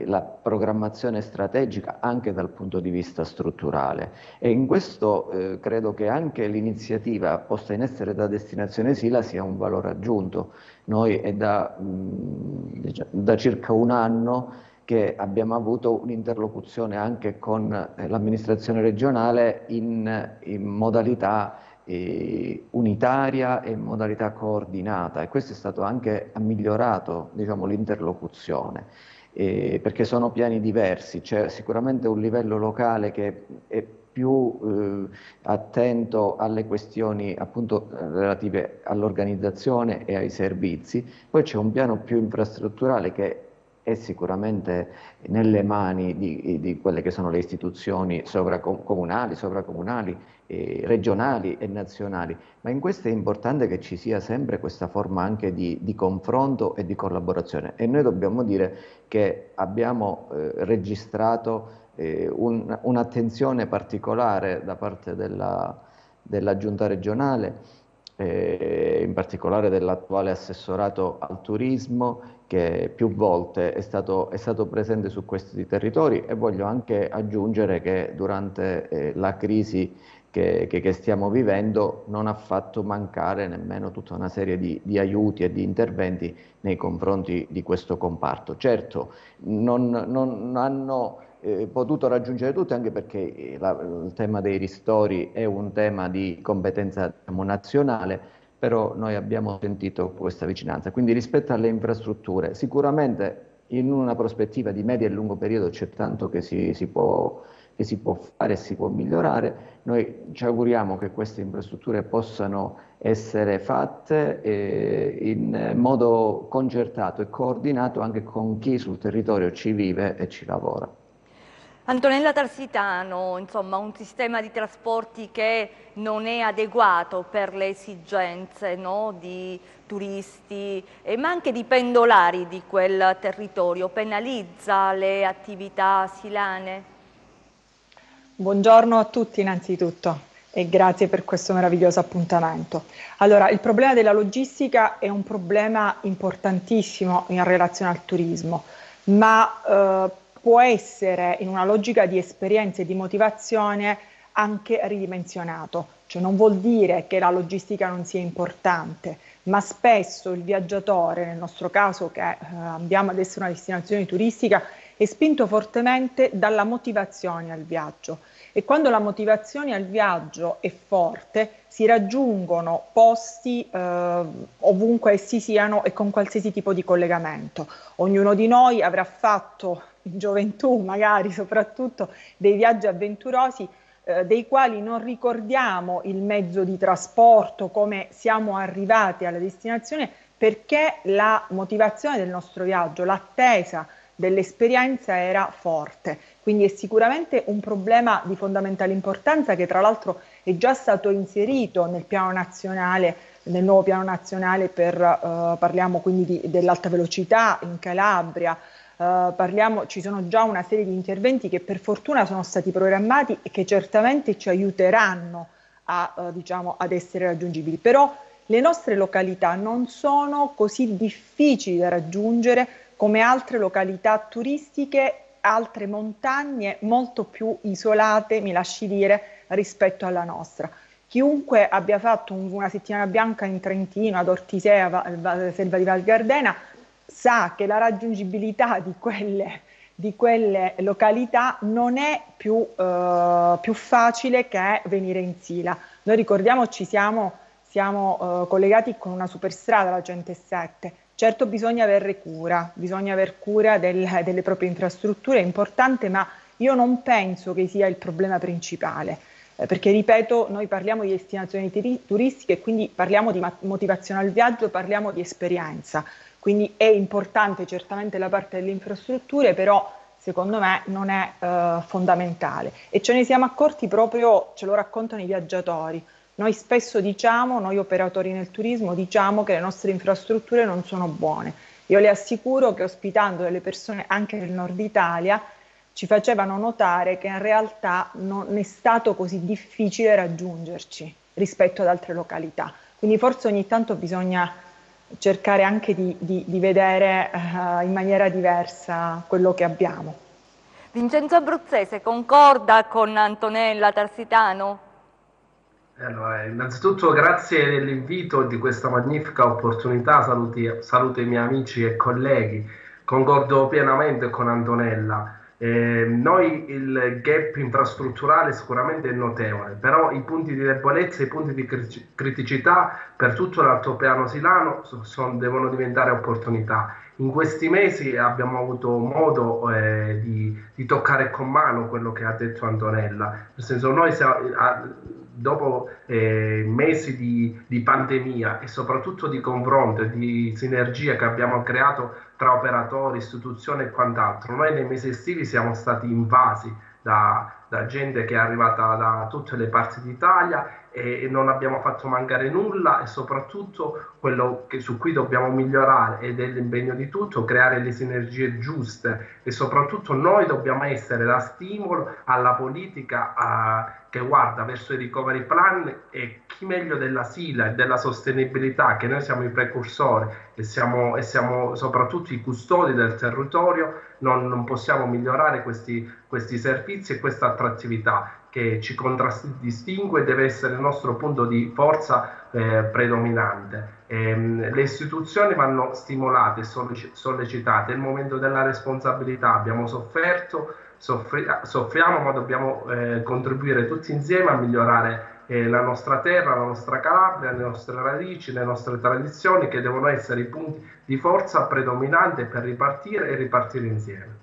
la programmazione strategica anche dal punto di vista strutturale. E in questo eh, credo che anche l'iniziativa posta in essere da Destinazione Sila sia un valore aggiunto. Noi è da, mh, da circa un anno che abbiamo avuto un'interlocuzione anche con l'amministrazione regionale in, in modalità eh, unitaria e in modalità coordinata, e questo è stato anche ha migliorato, diciamo, l'interlocuzione. Eh, perché sono piani diversi, c'è sicuramente un livello locale che è più eh, attento alle questioni appunto relative all'organizzazione e ai servizi, poi c'è un piano più infrastrutturale che è è sicuramente nelle mani di, di quelle che sono le istituzioni sovracomunali, sovracomunali, eh, regionali e nazionali, ma in questo è importante che ci sia sempre questa forma anche di, di confronto e di collaborazione. E noi dobbiamo dire che abbiamo eh, registrato eh, un, un'attenzione particolare da parte della, della Giunta regionale, Eh, in particolare dell'attuale assessorato al turismo, che più volte è stato, è stato presente su questi territori, e voglio anche aggiungere che durante eh, la crisi che, che, che stiamo vivendo non ha fatto mancare nemmeno tutta una serie di, di aiuti e di interventi nei confronti di questo comparto. Certo, non, non hanno Eh, potuto raggiungere tutte, anche perché la, il tema dei ristori è un tema di competenza nazionale, però noi abbiamo sentito questa vicinanza. Quindi rispetto alle infrastrutture, sicuramente in una prospettiva di medio e lungo periodo c'è tanto che si, si può, che si può fare e si può migliorare. Noi ci auguriamo che queste infrastrutture possano essere fatte eh, in modo concertato e coordinato anche con chi sul territorio ci vive e ci lavora. Antonella Tarsitano, insomma, un sistema di trasporti che non è adeguato per le esigenze, no, di turisti, eh, ma anche di pendolari di quel territorio, penalizza le attività silane? Buongiorno a tutti innanzitutto e grazie per questo meraviglioso appuntamento. Allora, il problema della logistica è un problema importantissimo in relazione al turismo, ma eh, può essere in una logica di esperienza e di motivazione anche ridimensionato, cioè non vuol dire che la logistica non sia importante, ma spesso il viaggiatore, nel nostro caso che eh, andiamo ad essere una destinazione turistica, è spinto fortemente dalla motivazione al viaggio, e quando la motivazione al viaggio è forte si raggiungono posti eh, ovunque essi siano e con qualsiasi tipo di collegamento. Ognuno di noi avrà fatto in gioventù, magari soprattutto, dei viaggi avventurosi eh, dei quali non ricordiamo il mezzo di trasporto, come siamo arrivati alla destinazione, perché la motivazione del nostro viaggio, l'attesa dell'esperienza era forte. Quindi è sicuramente un problema di fondamentale importanza, che tra l'altro è già stato inserito nel piano nazionale, nel nuovo piano nazionale per, eh, parliamo quindi dell'alta velocità in Calabria. Uh, parliamo, ci sono già una serie di interventi che per fortuna sono stati programmati e che certamente ci aiuteranno a, uh, diciamo, ad essere raggiungibili. Però le nostre località non sono così difficili da raggiungere come altre località turistiche, altre montagne molto più isolate, mi lasci dire, rispetto alla nostra. Chiunque abbia fatto un, una settimana bianca in Trentino, ad Ortisea, Val, Selva di Val Gardena, sa che la raggiungibilità di quelle, di quelle località non è più, eh, più facile che venire in Sila. Noi ricordiamoci, siamo, siamo eh, collegati con una superstrada, la centosette. Certo, bisogna avere cura, bisogna aver cura del, delle proprie infrastrutture, è importante, ma io non penso che sia il problema principale, eh, perché ripeto, noi parliamo di destinazioni turistiche, quindi parliamo di motivazione al viaggio, parliamo di esperienza. Quindi è importante certamente la parte delle infrastrutture, però secondo me non è eh, fondamentale. E ce ne siamo accorti proprio, ce lo raccontano i viaggiatori. Noi spesso diciamo, noi operatori nel turismo, diciamo che le nostre infrastrutture non sono buone. Io le assicuro che ospitando delle persone anche del nord Italia ci facevano notare che in realtà non è stato così difficile raggiungerci rispetto ad altre località. Quindi forse ogni tanto bisogna cercare anche di, di, di vedere uh, in maniera diversa quello che abbiamo. Vincenzo Abruzzese concorda con Antonella Tarsitano? Allora, innanzitutto grazie dell'invito e di questa magnifica opportunità, saluti, saluto i miei amici e colleghi, concordo pienamente con Antonella. Eh, noi il gap infrastrutturale sicuramente è notevole, però i punti di debolezza, i punti di criticità per tutto l'altopiano silano sono, devono diventare opportunità. In questi mesi abbiamo avuto modo eh, di, di toccare con mano quello che ha detto Antonella, nel senso, noi siamo, dopo eh, mesi di, di pandemia e soprattutto di confronto e di sinergia che abbiamo creato tra operatori, istituzioni e quant'altro, noi nei mesi estivi siamo stati invasi da, da gente che è arrivata da tutte le parti d'Italia e, e non abbiamo fatto mancare nulla, e soprattutto quello che, su cui dobbiamo migliorare ed è l'impegno di tutto, creare le sinergie giuste, e soprattutto noi dobbiamo essere da stimolo alla politica a, che guarda verso i recovery plan, e chi meglio della Sila e della sostenibilità, che noi siamo i precursori e siamo, e siamo soprattutto i custodi del territorio, non, non possiamo migliorare questi, questi servizi e questa attrattività che ci contraddistingue e deve essere il nostro punto di forza eh, predominante. Ehm, le istituzioni vanno stimolate e sollecitate, è il momento della responsabilità, abbiamo sofferto, soffri- soffriamo, ma dobbiamo eh, contribuire tutti insieme a migliorare eh, la nostra terra, la nostra Calabria, le nostre radici, le nostre tradizioni, che devono essere i punti di forza predominante per ripartire e ripartire insieme.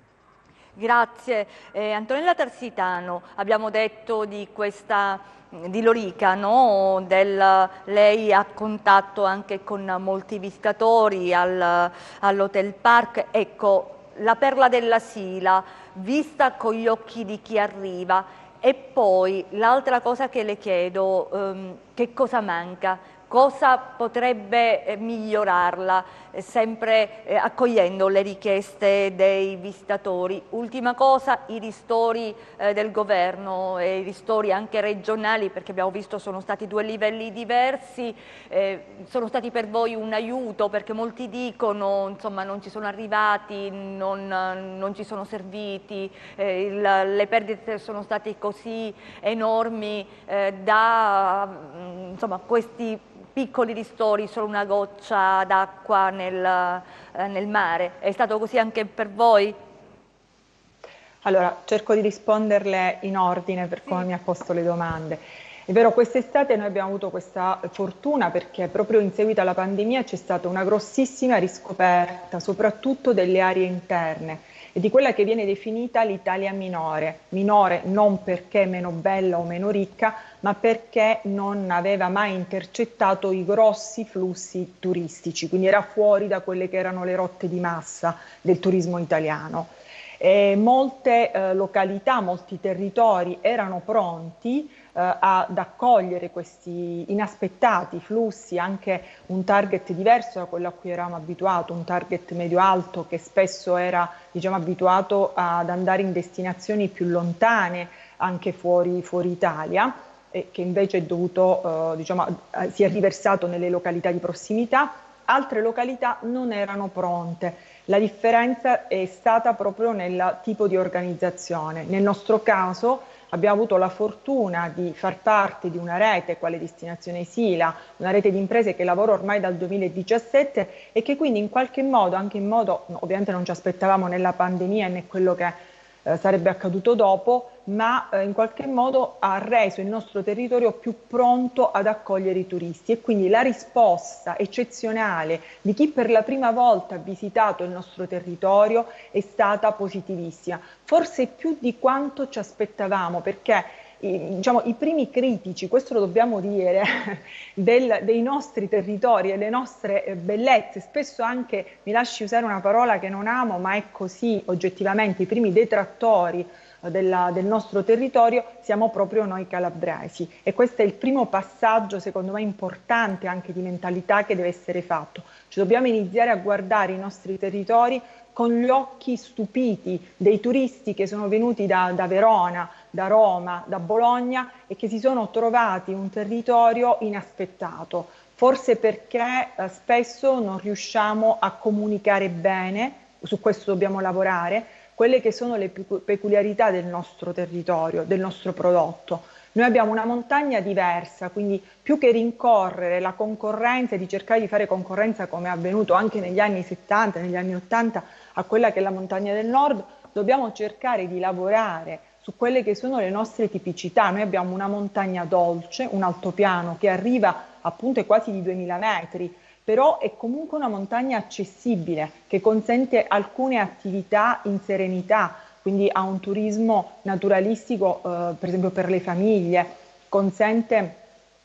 Grazie. Eh, Antonella Tarsitano, abbiamo detto di questa, di Lorica, no? Del, lei ha contatto anche con molti visitatori al, all'Hotel Park. Ecco, la perla della Sila, vista con gli occhi di chi arriva. E poi l'altra cosa che le chiedo, ehm, che cosa manca? Cosa potrebbe migliorarla, sempre accogliendo le richieste dei visitatori? Ultima cosa, i ristori del governo e i ristori anche regionali, perché abbiamo visto sono stati due livelli diversi, sono stati per voi un aiuto, perché molti dicono insomma non ci sono arrivati, non, non ci sono serviti, il, le perdite sono state così enormi da insomma, questi piccoli ristori, solo una goccia d'acqua nel, nel mare. È stato così anche per voi? Allora, cerco di risponderle in ordine per come sì. mi ha posto le domande. È vero, quest'estate noi abbiamo avuto questa fortuna perché proprio in seguito alla pandemia c'è stata una grossissima riscoperta, soprattutto delle aree interne e di quella che viene definita l'Italia minore, minore non perché meno bella o meno ricca, ma perché non aveva mai intercettato i grossi flussi turistici, quindi era fuori da quelle che erano le rotte di massa del turismo italiano. E molte eh, località, molti territori erano pronti eh, ad accogliere questi inaspettati flussi, anche un target diverso da quello a cui eravamo abituati, un target medio-alto che spesso era, diciamo, abituato ad andare in destinazioni più lontane, anche fuori, fuori Italia, e che invece è dovuto, eh, diciamo, si è riversato nelle località di prossimità. Altre località non erano pronte. La differenza è stata proprio nel tipo di organizzazione. Nel nostro caso abbiamo avuto la fortuna di far parte di una rete, quale Destinazione Sila, una rete di imprese che lavora ormai dal duemiladiciassette e che quindi in qualche modo, anche in modo, ovviamente non ci aspettavamo né la pandemia né quello che eh, sarebbe accaduto dopo, ma eh, in qualche modo ha reso il nostro territorio più pronto ad accogliere i turisti, e quindi la risposta eccezionale di chi per la prima volta ha visitato il nostro territorio è stata positivissima, forse più di quanto ci aspettavamo, perché eh, diciamo, i primi critici, questo lo dobbiamo dire, del, dei nostri territori e le nostre eh, bellezze, spesso anche, mi lasci usare una parola che non amo, ma è così oggettivamente, i primi detrattori Della, del nostro territorio siamo proprio noi calabresi, e questo è il primo passaggio secondo me importante anche di mentalità che deve essere fatto. Cioè, dobbiamo iniziare a guardare i nostri territori con gli occhi stupiti dei turisti che sono venuti da, da Verona, da Roma, da Bologna e che si sono trovati un territorio inaspettato, forse perché eh, spesso non riusciamo a comunicare bene, su questo dobbiamo lavorare, quelle che sono le peculiarità del nostro territorio, del nostro prodotto. Noi abbiamo una montagna diversa, quindi più che rincorrere la concorrenza e di cercare di fare concorrenza, come è avvenuto anche negli anni settanta, negli anni ottanta, a quella che è la montagna del nord, dobbiamo cercare di lavorare su quelle che sono le nostre tipicità. Noi abbiamo una montagna dolce, un altopiano che arriva appunto quasi di duemila metri, però è comunque una montagna accessibile che consente alcune attività in serenità, quindi a un turismo naturalistico eh, per esempio per le famiglie, consente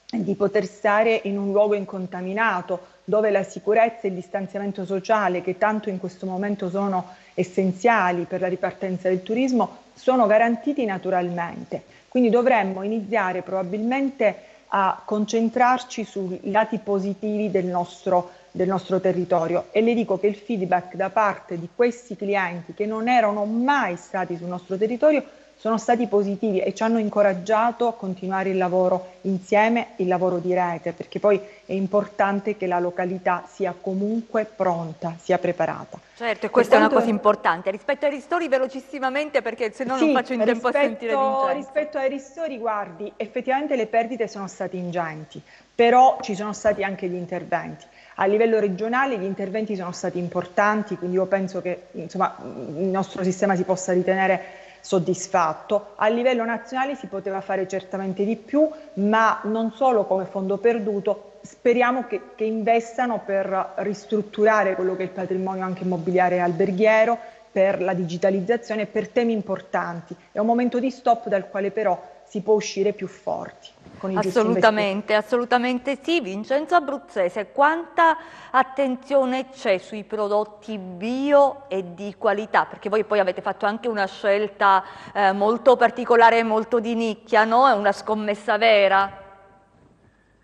di poter stare in un luogo incontaminato, dove la sicurezza e il distanziamento sociale, che tanto in questo momento sono essenziali per la ripartenza del turismo, sono garantiti naturalmente. Quindi dovremmo iniziare probabilmente a concentrarci sui lati positivi del nostro, del nostro territorio. E le dico che il feedback da parte di questi clienti, che non erano mai stati sul nostro territorio, sono stati positivi e ci hanno incoraggiato a continuare il lavoro insieme, il lavoro di rete, perché poi è importante che la località sia comunque pronta, sia preparata. Certo, e questa è una cosa importante. Rispetto ai ristori, velocissimamente, perché se no non faccio in tempo a sentire Vincenzo. Rispetto ai ristori, guardi, effettivamente le perdite sono state ingenti, però ci sono stati anche gli interventi. A livello regionale gli interventi sono stati importanti, quindi io penso che insomma, il nostro sistema si possa ritenere soddisfatto. A livello nazionale si poteva fare certamente di più, ma non solo come fondo perduto, speriamo che, che investano per ristrutturare quello che è il patrimonio anche immobiliare e alberghiero, per la digitalizzazione, per temi importanti. È un momento di stop dal quale però si può uscire più forti. Con i assolutamente, assolutamente sì. Vincenzo Abruzzese, quanta attenzione c'è sui prodotti bio e di qualità? Perché voi poi avete fatto anche una scelta eh, molto particolare e molto di nicchia, no? È una scommessa vera?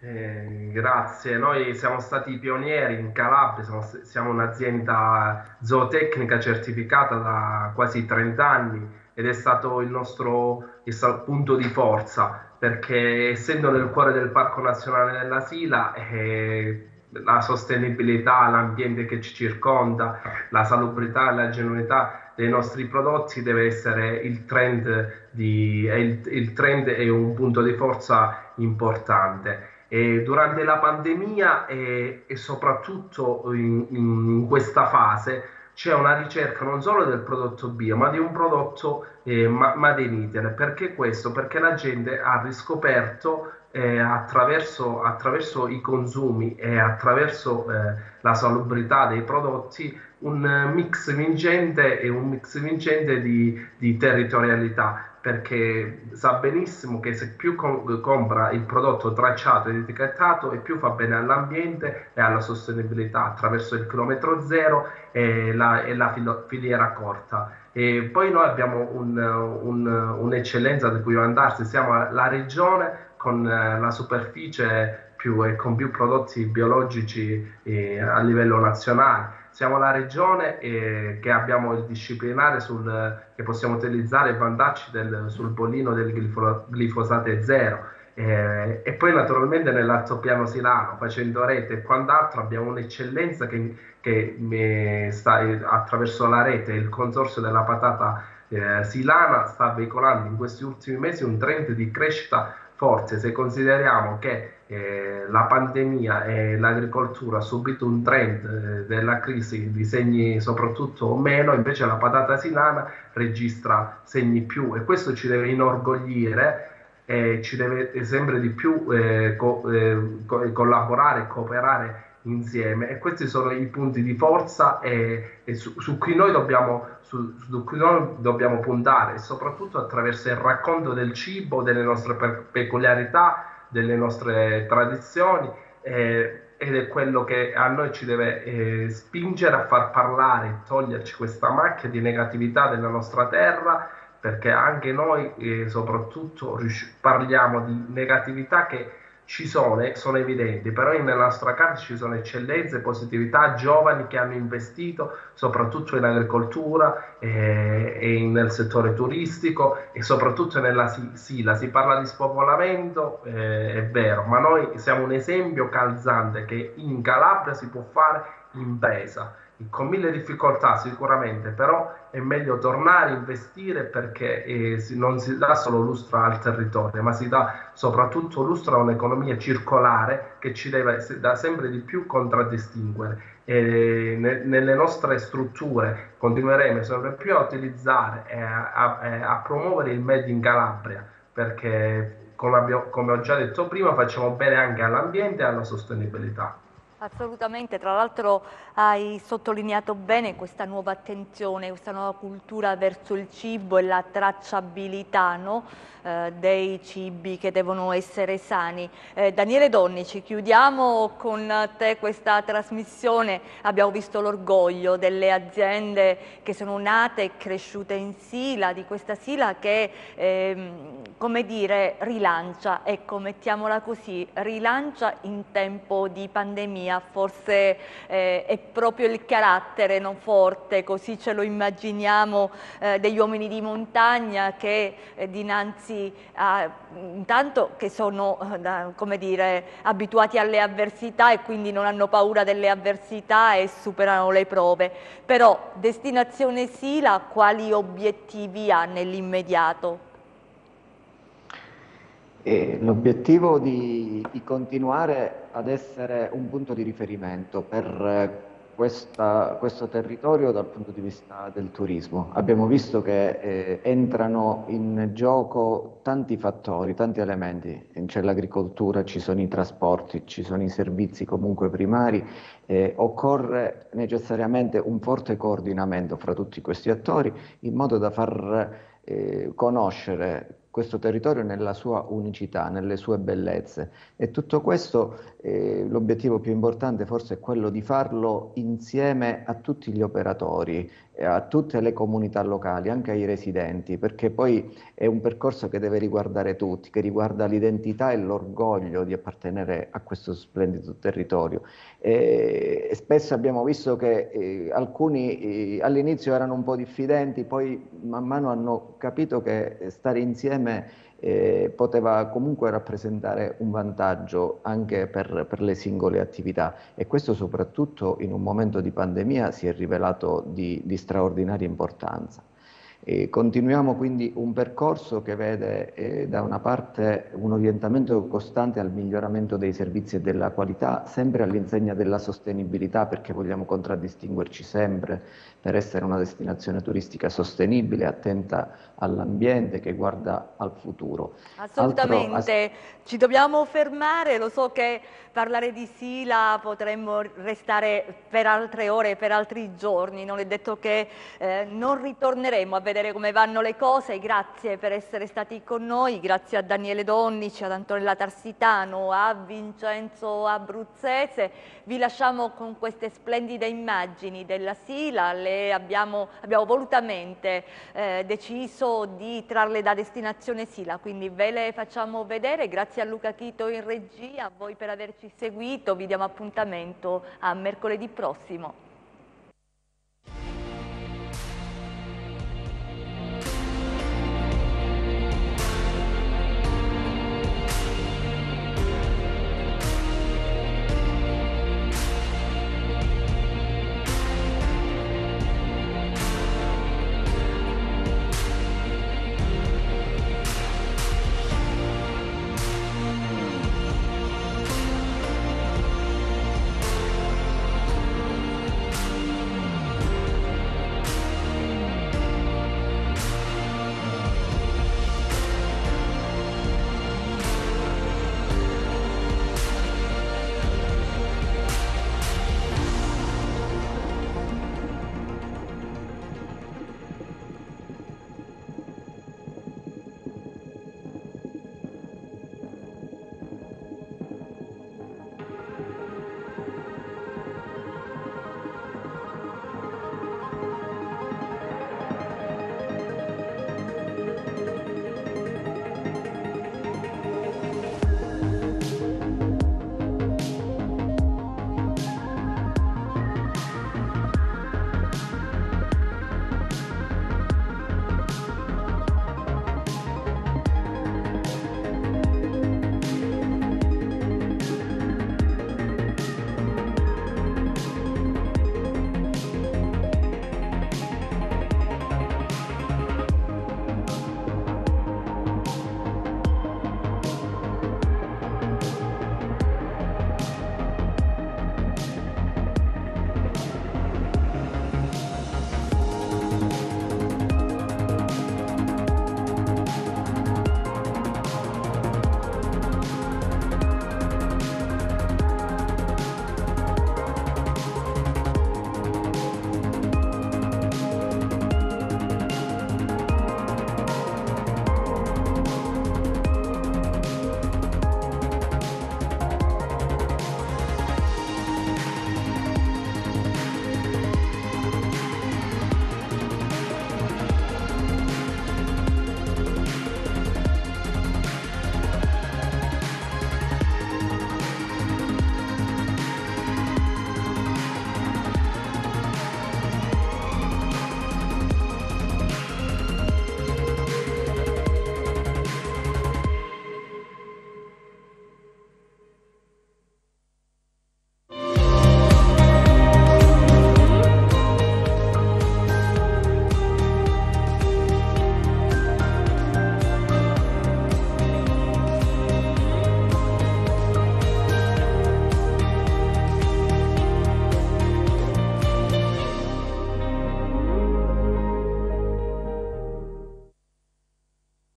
Eh, grazie, noi siamo stati pionieri in Calabria, siamo, siamo un'azienda zootecnica certificata da quasi trenta anni ed è stato il nostro il punto di forza, perché essendo nel cuore del Parco Nazionale della Sila, eh, la sostenibilità, l'ambiente che ci circonda, la salubrità e la genuinità dei nostri prodotti deve essere il trend, di, è il, il trend è un punto di forza importante. E durante la pandemia e, e soprattutto in, in questa fase c'è una ricerca non solo del prodotto bio, ma di un prodotto eh, made in Italy. Perché questo? Perché la gente ha riscoperto eh, attraverso, attraverso i consumi e attraverso eh, la salubrità dei prodotti un mix vincente e un mix vincente di, di territorialità. Perché sa benissimo che se più compra il prodotto tracciato ed etichettato e più fa bene all'ambiente e alla sostenibilità attraverso il chilometro zero e la, e la filiera corta. E poi noi abbiamo un, un, un'eccellenza di cui vantarsi, siamo la regione con la superficie più e con più prodotti biologici eh, a livello nazionale. Siamo la regione eh, che abbiamo il disciplinare sul, che possiamo utilizzare e vantarci del, sul bollino del glifo, glifosate zero eh, e poi naturalmente nell'altopiano silano facendo rete e quant'altro abbiamo un'eccellenza che, che eh, sta, attraverso la rete il consorzio della patata eh, silana sta veicolando in questi ultimi mesi un trend di crescita forte, se consideriamo che eh, la pandemia e l'agricoltura ha subito un trend eh, della crisi di segni soprattutto meno, invece la patata silana registra segni più e questo ci deve inorgogliere e ci deve sempre di più eh, co eh, co collaborare, cooperare insieme e questi sono i punti di forza e, e su, su, cui noi dobbiamo, su, su cui noi dobbiamo puntare e soprattutto attraverso il racconto del cibo, delle nostre pe peculiarità, delle nostre tradizioni eh, ed è quello che a noi ci deve eh, spingere a far parlare, toglierci questa macchia di negatività della nostra terra, perché anche noi eh, soprattutto parliamo di negatività che ci sono, sono evidenti, però nella nostra carta ci sono eccellenze, positività, giovani che hanno investito soprattutto in agricoltura eh, e nel settore turistico e soprattutto nella Sila. Si parla di spopolamento, eh, è vero, ma noi siamo un esempio calzante che in Calabria si può fare impresa, con mille difficoltà sicuramente, però è meglio tornare a investire perché eh, non si dà solo lustra al territorio, ma si dà soprattutto lustra a un'economia circolare che ci deve da sempre di più contraddistinguere. E ne, nelle nostre strutture continueremo sempre più a utilizzare e a, a, a promuovere il Made in Calabria, perché come, abbiamo, come ho già detto prima facciamo bene anche all'ambiente e alla sostenibilità. Assolutamente, tra l'altro hai sottolineato bene questa nuova attenzione, questa nuova cultura verso il cibo e la tracciabilità, no? eh, dei cibi che devono essere sani. Eh, Daniele Donnici, chiudiamo con te questa trasmissione. Abbiamo visto l'orgoglio delle aziende che sono nate e cresciute in Sila, di questa Sila che, eh, come dire, rilancia, ecco, mettiamola così, rilancia in tempo di pandemia. Forse eh, è proprio il carattere non forte, così ce lo immaginiamo, eh, degli uomini di montagna che eh, dinanzi a, intanto che sono eh, come dire, abituati alle avversità e quindi non hanno paura delle avversità e superano le prove. Però Destinazione Sila quali obiettivi ha nell'immediato? L'obiettivo di, di continuare ad essere un punto di riferimento per questa, questo territorio dal punto di vista del turismo. Abbiamo visto che eh, entrano in gioco tanti fattori, tanti elementi, c'è l'agricoltura, ci sono i trasporti, ci sono i servizi comunque primari, eh, occorre necessariamente un forte coordinamento fra tutti questi attori in modo da far eh, conoscere questo territorio nella sua unicità, nelle sue bellezze, e tutto questo eh, l'obiettivo più importante forse è quello di farlo insieme a tutti gli operatori, a tutte le comunità locali, anche ai residenti, perché poi è un percorso che deve riguardare tutti, che riguarda l'identità e l'orgoglio di appartenere a questo splendido territorio. E spesso abbiamo visto che eh, alcuni eh, all'inizio erano un po' diffidenti, poi man mano hanno capito che stare insieme Eh, poteva comunque rappresentare un vantaggio anche per, per le singole attività, e questo soprattutto in un momento di pandemia si è rivelato di, di straordinaria importanza. E continuiamo quindi un percorso che vede eh, da una parte un orientamento costante al miglioramento dei servizi e della qualità, sempre all'insegna della sostenibilità, perché vogliamo contraddistinguerci sempre per essere una destinazione turistica sostenibile, attenta all'ambiente, che guarda al futuro. Assolutamente, Altro... ci dobbiamo fermare, lo so che parlare di Sila potremmo restare per altre ore, per altri giorni, non è detto che eh, non ritorneremo a vedere come vanno le cose. Grazie per essere stati con noi, grazie a Daniele Donnici, ad Antonella Tarsitano, a Vincenzo Abruzzese. Vi lasciamo con queste splendide immagini della Sila, le abbiamo, abbiamo volutamente eh, deciso di trarle da Destinazione Sila, quindi ve le facciamo vedere. Grazie a Luca Chito in regia, a voi per averci seguito, vi diamo appuntamento a mercoledì prossimo.